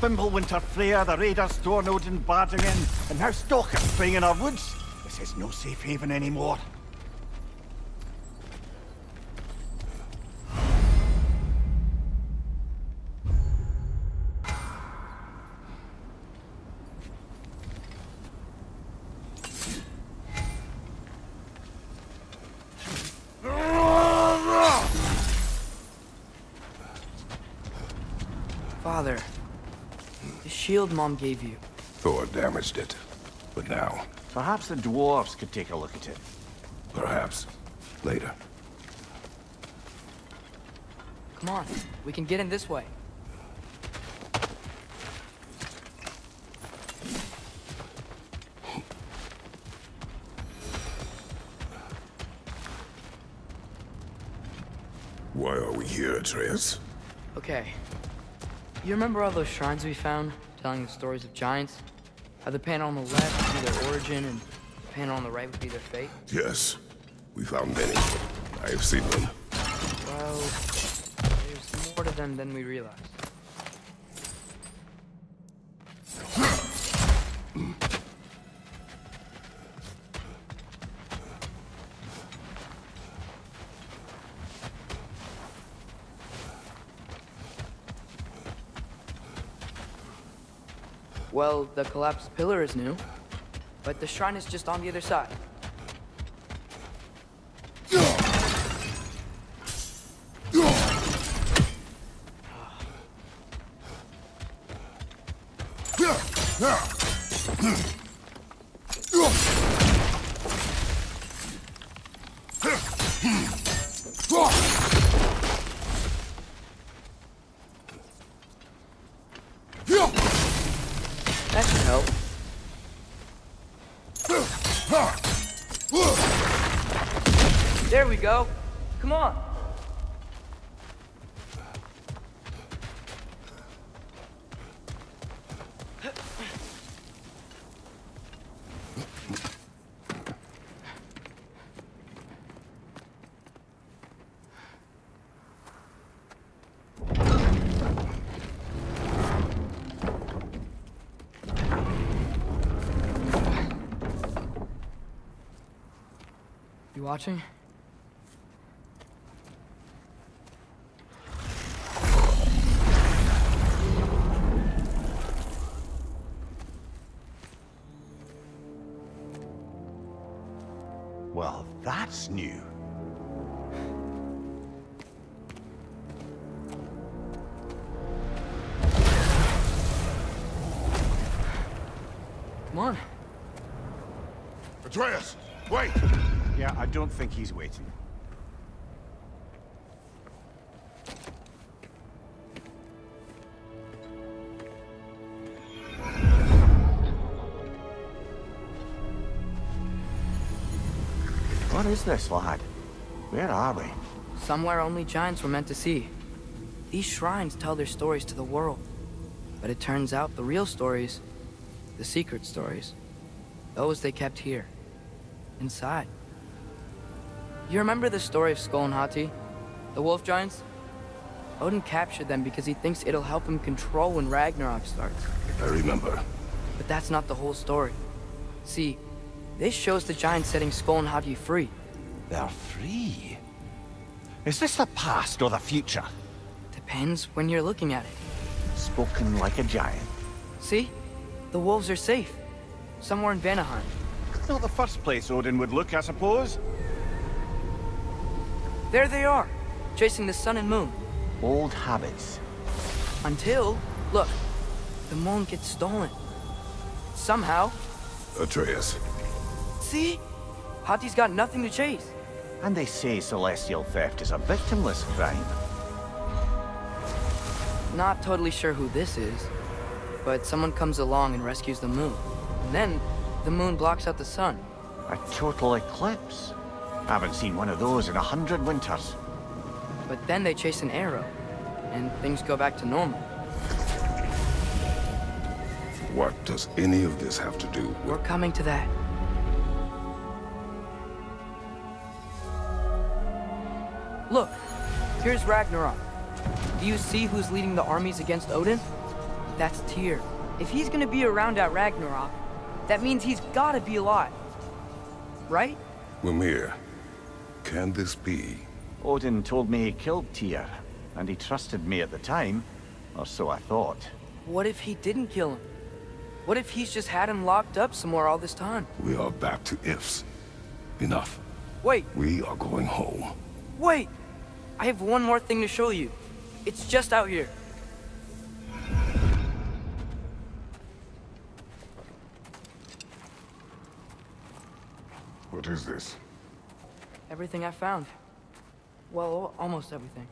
Fimbulwinter, Freya, the raiders, Thor, Odin, barging in, and now stalkers playing in our woods. This is no safe haven anymore. Father, the shield Mom gave you. Thor damaged it, but now... Perhaps the dwarves could take a look at it. Perhaps. Later. Come on, we can get in this way. Why are we here, Atreus? Okay. You remember all those shrines we found, telling the stories of giants? How the panel on the left would be their origin, and the panel on the right would be their fate? Yes. We found many. I have seen them. Well, there's more to them than we realized. Well, the collapsed pillar is new, but the shrine is just on the other side. There we go. Come on. You watching? Well, that's new. Come on. Atreus, wait! Yeah, I don't think he's waiting. What is this, lad? Where are we? Somewhere only giants were meant to see. These shrines tell their stories to the world. But it turns out the real stories, the secret stories, those they kept here, inside. You remember the story of Skoll and Hati? The wolf giants? Odin captured them because he thinks it'll help him control when Ragnarok starts. I remember. But that's not the whole story. See, this shows the giants setting Skoll and Hati free. They're free? Is this the past or the future? Depends when you're looking at it. Spoken like a giant. See? The wolves are safe. Somewhere in Vanaheim. It's not the first place Odin would look, I suppose. There they are, chasing the sun and moon. Old habits. Until, look, the moon gets stolen. Somehow. Atreus. See? Hati's got nothing to chase. And they say celestial theft is a victimless crime. Not totally sure who this is, but someone comes along and rescues the moon. And then, the moon blocks out the sun. A total eclipse. I haven't seen one of those in a hundred winters. But then they chase an arrow, and things go back to normal. What does any of this have to do with... We're coming to that. Look, here's Ragnarok. Do you see who's leading the armies against Odin? That's Tyr. If he's gonna be around at Ragnarok, that means he's gotta be alive. Right? Mimir. Can this be? Odin told me he killed Tyr, and he trusted me at the time, or so I thought. What if he didn't kill him? What if he's just had him locked up somewhere all this time? We are back to ifs. Enough. Wait. We are going home. Wait! I have one more thing to show you. It's just out here. What is this? Everything I found. Well, almost everything.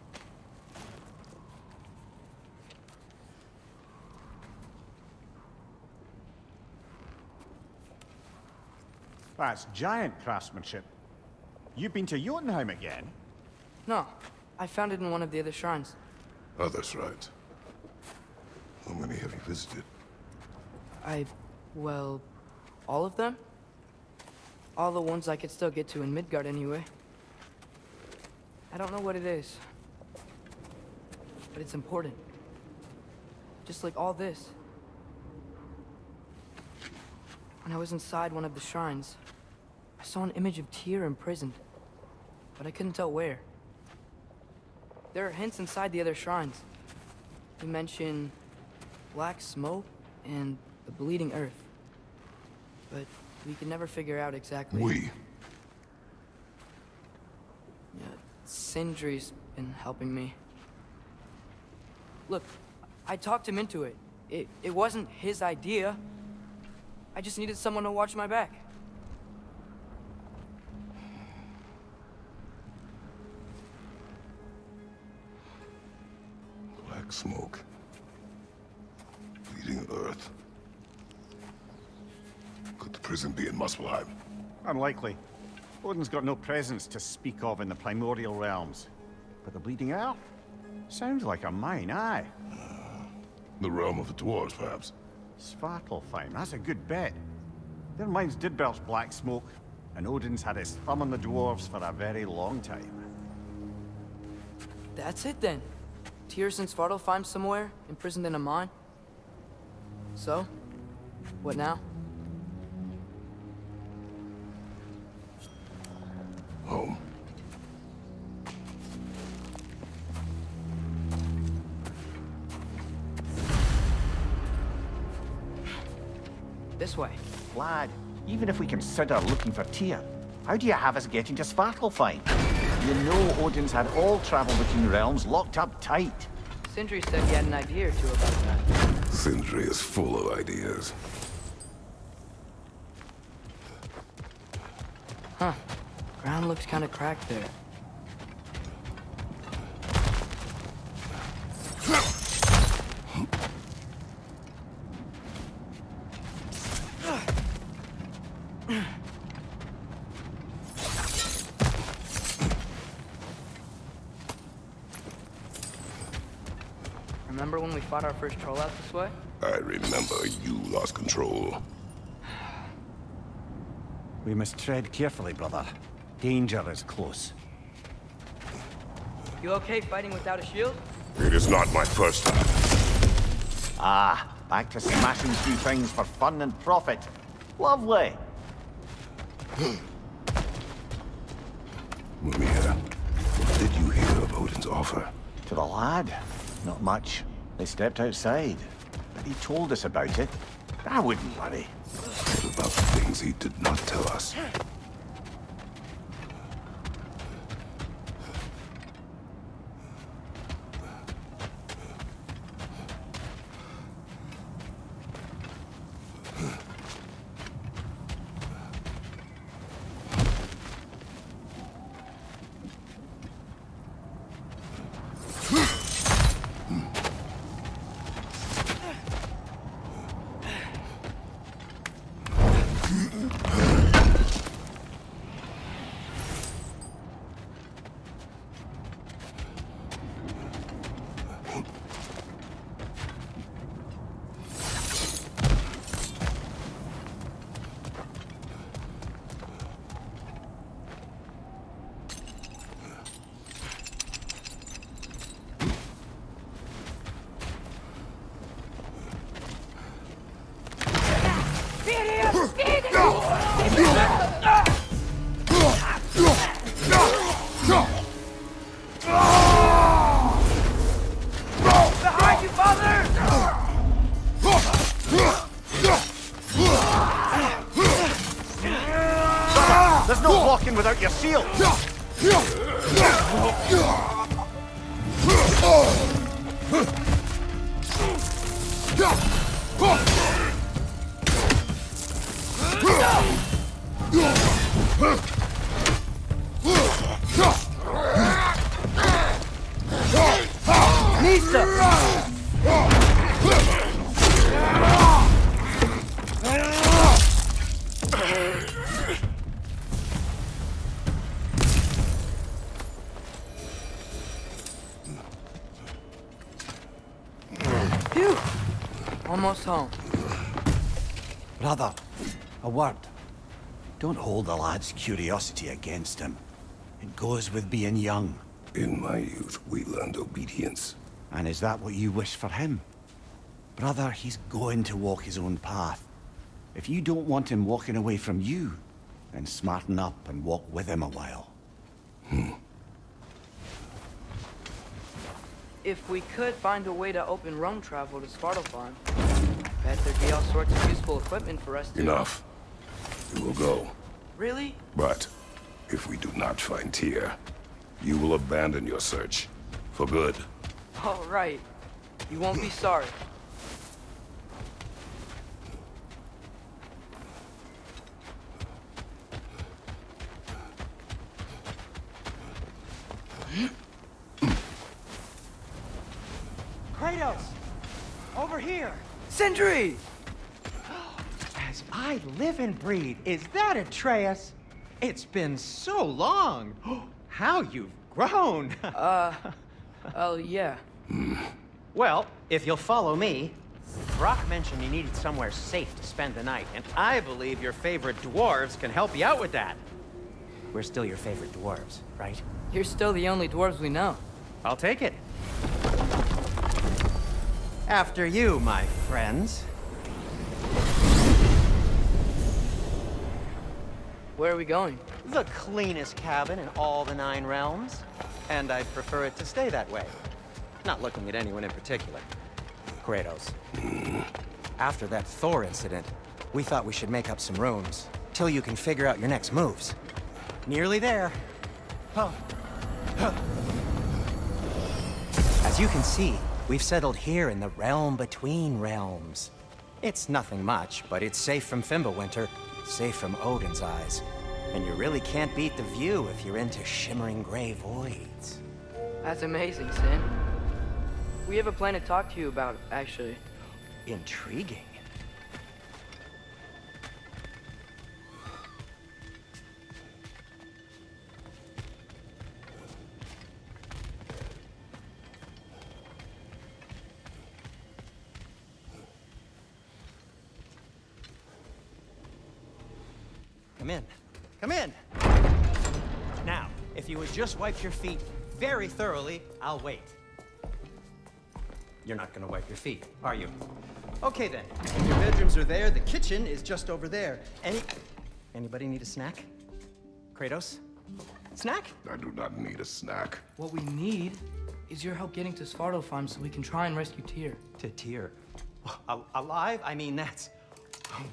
That's giant craftsmanship. You've been to Jotunheim again? No. I found it in one of the other shrines. Oh, that's right. How many have you visited? I... well... all of them? All the ones I could still get to in Midgard, anyway. I don't know what it is, but it's important. Just like all this. When I was inside one of the shrines, I saw an image of Tyr imprisoned, but I couldn't tell where. There are hints inside the other shrines. You mention black smoke and the bleeding earth, but we can never figure out exactly... We? Yeah, Sindri's been helping me. Look, I talked him into it. It, it wasn't his idea. I just needed someone to watch my back. Black smoke. Bleeding earth. Could the prison be in Muspelheim? Unlikely. Odin's got no presence to speak of in the Primordial Realms. But the Bleeding Earth? Sounds like a mine, aye. Uh, the realm of the dwarves, perhaps? Svartalfheim, that's a good bet. Their mines did belch black smoke, and Odin's had his thumb on the dwarves for a very long time. That's it then. Tyr's in Svartalfheim somewhere, imprisoned in a mine. So? What now? home. This way. Lad, even if we consider looking for Tyr, how do you have us getting to Svartalfheim? You know Odin's had all travel between realms locked up tight. Sindri said he had an idea or two about that. Sindri is full of ideas. Huh. Ground looks kind of cracked there. Remember when we fought our first troll out this way? I remember you lost control. We must tread carefully, brother. Danger is close. You okay fighting without a shield? It is not my first time. Ah, back to smashing through things for fun and profit. Lovely. Mimir, what did you hear of Odin's offer? To the lad? Not much. They stepped outside, but he told us about it. I wouldn't worry. What about the things he did not tell us? Without your shield! Home. Brother, a word. Don't hold the lad's curiosity against him. It goes with being young. In my youth, we learned obedience. And is that what you wish for him? Brother, he's going to walk his own path. If you don't want him walking away from you, then smarten up and walk with him a while. Hmm. If we could find a way to open Rome travel to Svartalfheim, bet there'd be all sorts of useful equipment for us to... Enough. We will go. Really? But, if we do not find Tyr, you will abandon your search. For good. All right. You won't be sorry. Kratos! Over here! Sindri! As I live and breathe, is that Atreus? It's been so long. How you've grown. uh, oh yeah. Well, if you'll follow me, Brock mentioned you needed somewhere safe to spend the night, and I believe your favorite dwarves can help you out with that. We're still your favorite dwarves, right? You're still the only dwarves we know. I'll take it. After you, my friends. Where are we going? The cleanest cabin in all the nine realms. And I'd prefer it to stay that way. Not looking at anyone in particular. Kratos. After that Thor incident, we thought we should make up some rooms. Till you can figure out your next moves. Nearly there. Huh. Huh. As you can see, we've settled here in the Realm Between Realms. It's nothing much, but it's safe from Fimbulwinter, safe from Odin's eyes. And you really can't beat the view if you're into shimmering gray voids. That's amazing, Sin. We have a plan to talk to you about, actually. Intriguing. Come in. Come in! Now, if you would just wipe your feet very thoroughly, I'll wait. You're not gonna wipe your feet, are you? Okay then, if your bedrooms are there, the kitchen is just over there. Any... Anybody need a snack? Kratos? Snack? I do not need a snack. What we need is your help getting to Svartalfheim so we can try and rescue Tyr. To Tyr? Well, alive? I mean, that's...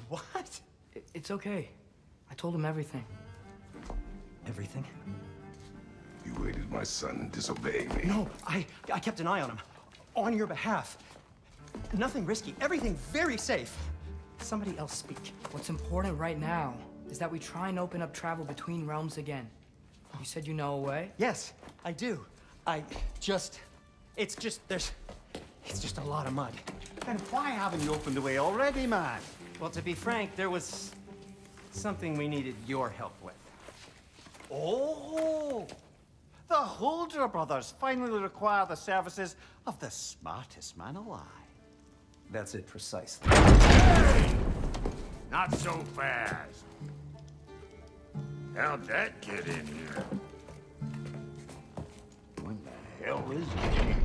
What? It's okay. I told him everything. Everything? You aided my son and disobeyed me. No, I, I kept an eye on him. On your behalf. Nothing risky. Everything very safe. Somebody else speak. What's important right now is that we try and open up travel between realms again. You said you know a way? Yes, I do. I just... It's just... There's... It's just a lot of mud. Then why haven't you opened the way already, man? Well, to be frank, there was... something we needed your help with. Oh! The Holder brothers finally require the services of the smartest man alive. That's it precisely. Hey! Not so fast. How'd that get in here? What the hell is it anyway?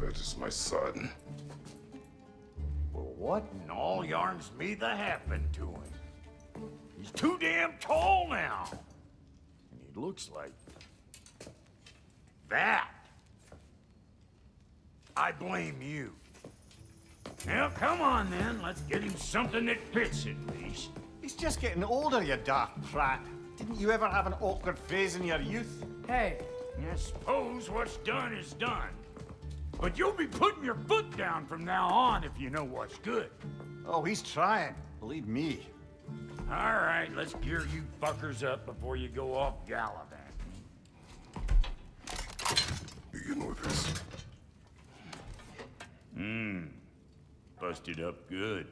That is my son. Well, what in all yarns me that happened to him? He's too damn tall now. And he looks like... that. I blame you. Now, come on then. Let's get him something that fits at least. He's just getting older, you dark prat. Didn't you ever have an awkward phase in your youth? Hey. I suppose what's done is done. But you'll be putting your foot down from now on if you know what's good. Oh, he's trying. Believe me. All right, let's gear you fuckers up before you go off gallivanting. Begin with this. Mmm. Busted up good.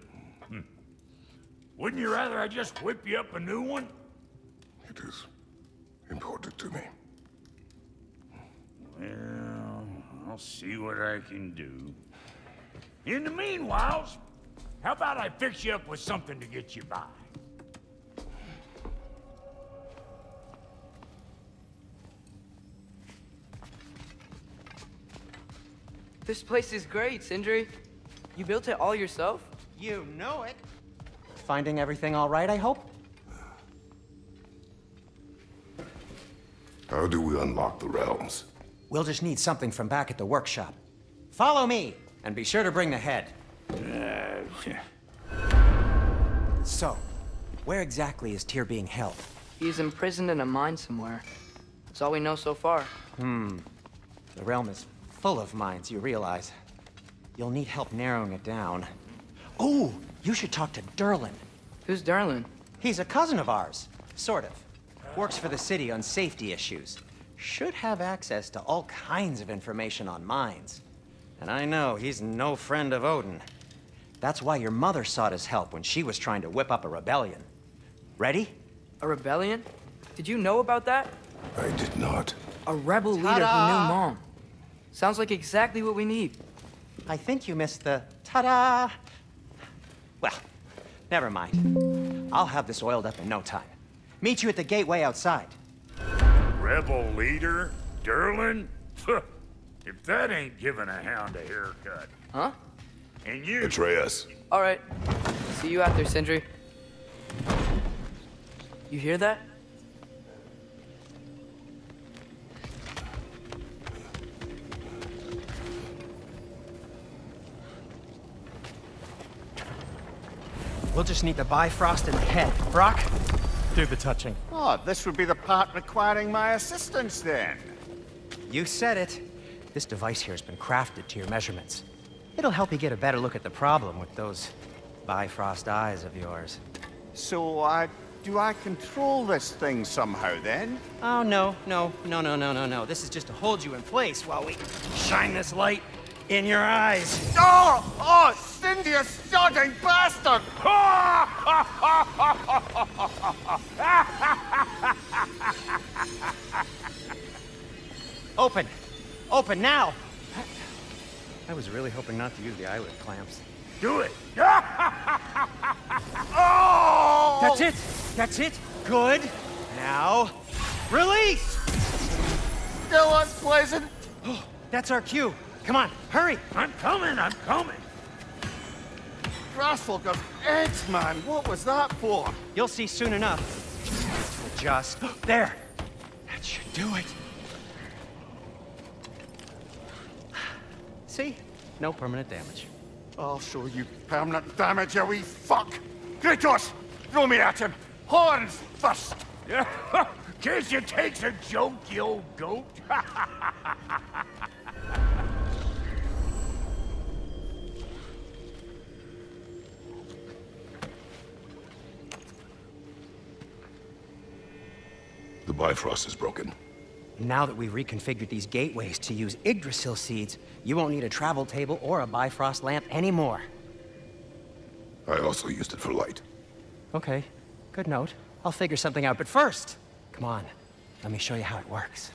Hm. Wouldn't you rather I just whip you up a new one? It is important to me. Well, I'll see what I can do. In the meanwhile, how about I fix you up with something to get you by? This place is great, Sindri. You built it all yourself? You know it. Finding everything all right, I hope? How do we unlock the realms? We'll just need something from back at the workshop. Follow me, and be sure to bring the head. Uh, so, where exactly is Tyr being held? He's imprisoned in a mine somewhere. That's all we know so far. Hmm. The realm is... full of mines, you realize. You'll need help narrowing it down. Oh, you should talk to Durlin. Who's Durlin? He's a cousin of ours, sort of. Works for the city on safety issues. Should have access to all kinds of information on mines. And I know he's no friend of Odin. That's why your mother sought his help when she was trying to whip up a rebellion. Ready? A rebellion? Did you know about that? I did not. A rebel leader who knew Mom. Sounds like exactly what we need. I think you missed the ta-da. Well, never mind. I'll have this oiled up in no time. Meet you at the gateway outside. Rebel leader? Durlin? If that ain't giving a hound a haircut. Huh? And you... Atreus. All right. See you out there, Sindri. You hear that? We'll just need the Bifrost in the head. Brock, do the touching. Oh, this would be the part requiring my assistance, then. You said it. This device here has been crafted to your measurements. It'll help you get a better look at the problem with those Bifrost eyes of yours. So, I... Uh, do I control this thing somehow, then? Oh, no, no, no, no, no, no, no. This is just to hold you in place while we shine this light in your eyes. Oh! Oh, Sindri, you sodding bastard! Open! Open now! I was really hoping not to use the eyelid clamps. Do it! Oh! That's it! That's it! Good! Now, release! Still on poison? Oh, that's our cue. Come on, hurry! I'm coming, I'm coming! Grassful got eggs, man. What was that for? You'll see soon enough. Just... there! That should do it. See? No permanent damage. I'll show you permanent damage, you wee fuck! Kratos! Throw me at him! Horns first! Yeah, case you takes a joke, you old goat! The Bifrost is broken. Now that we've reconfigured these gateways to use Yggdrasil seeds, you won't need a travel table or a Bifrost lamp anymore. I also used it for light. Okay, good note. I'll figure something out, but first, come on, let me show you how it works.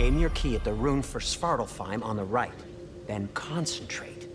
Aim your key at the rune for Svartalfheim on the right, then concentrate.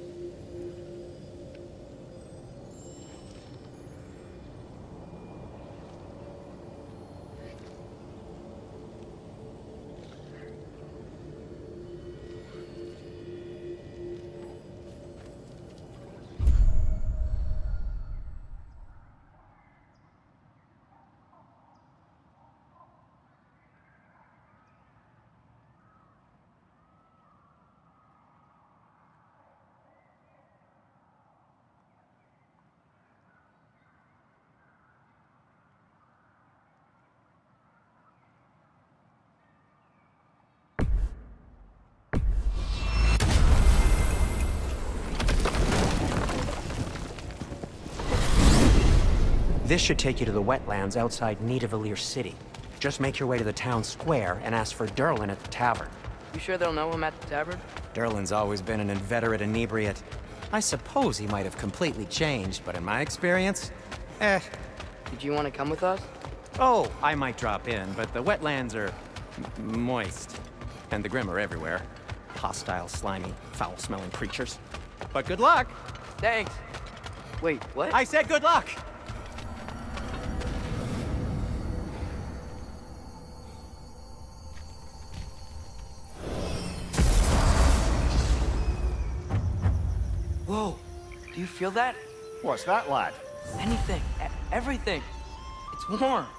This should take you to the wetlands outside Nidavellir City. Just make your way to the town square and ask for Durlin at the tavern. You sure they'll know him at the tavern? Durlin's always been an inveterate inebriate. I suppose he might have completely changed, but in my experience, eh. Did you want to come with us? Oh, I might drop in, but the wetlands are m moist. And the Grim are everywhere. Hostile, slimy, foul-smelling creatures. But good luck! Thanks. Wait, what? I said good luck! Feel that? What's that, lad? Anything. E- everything. It's warm.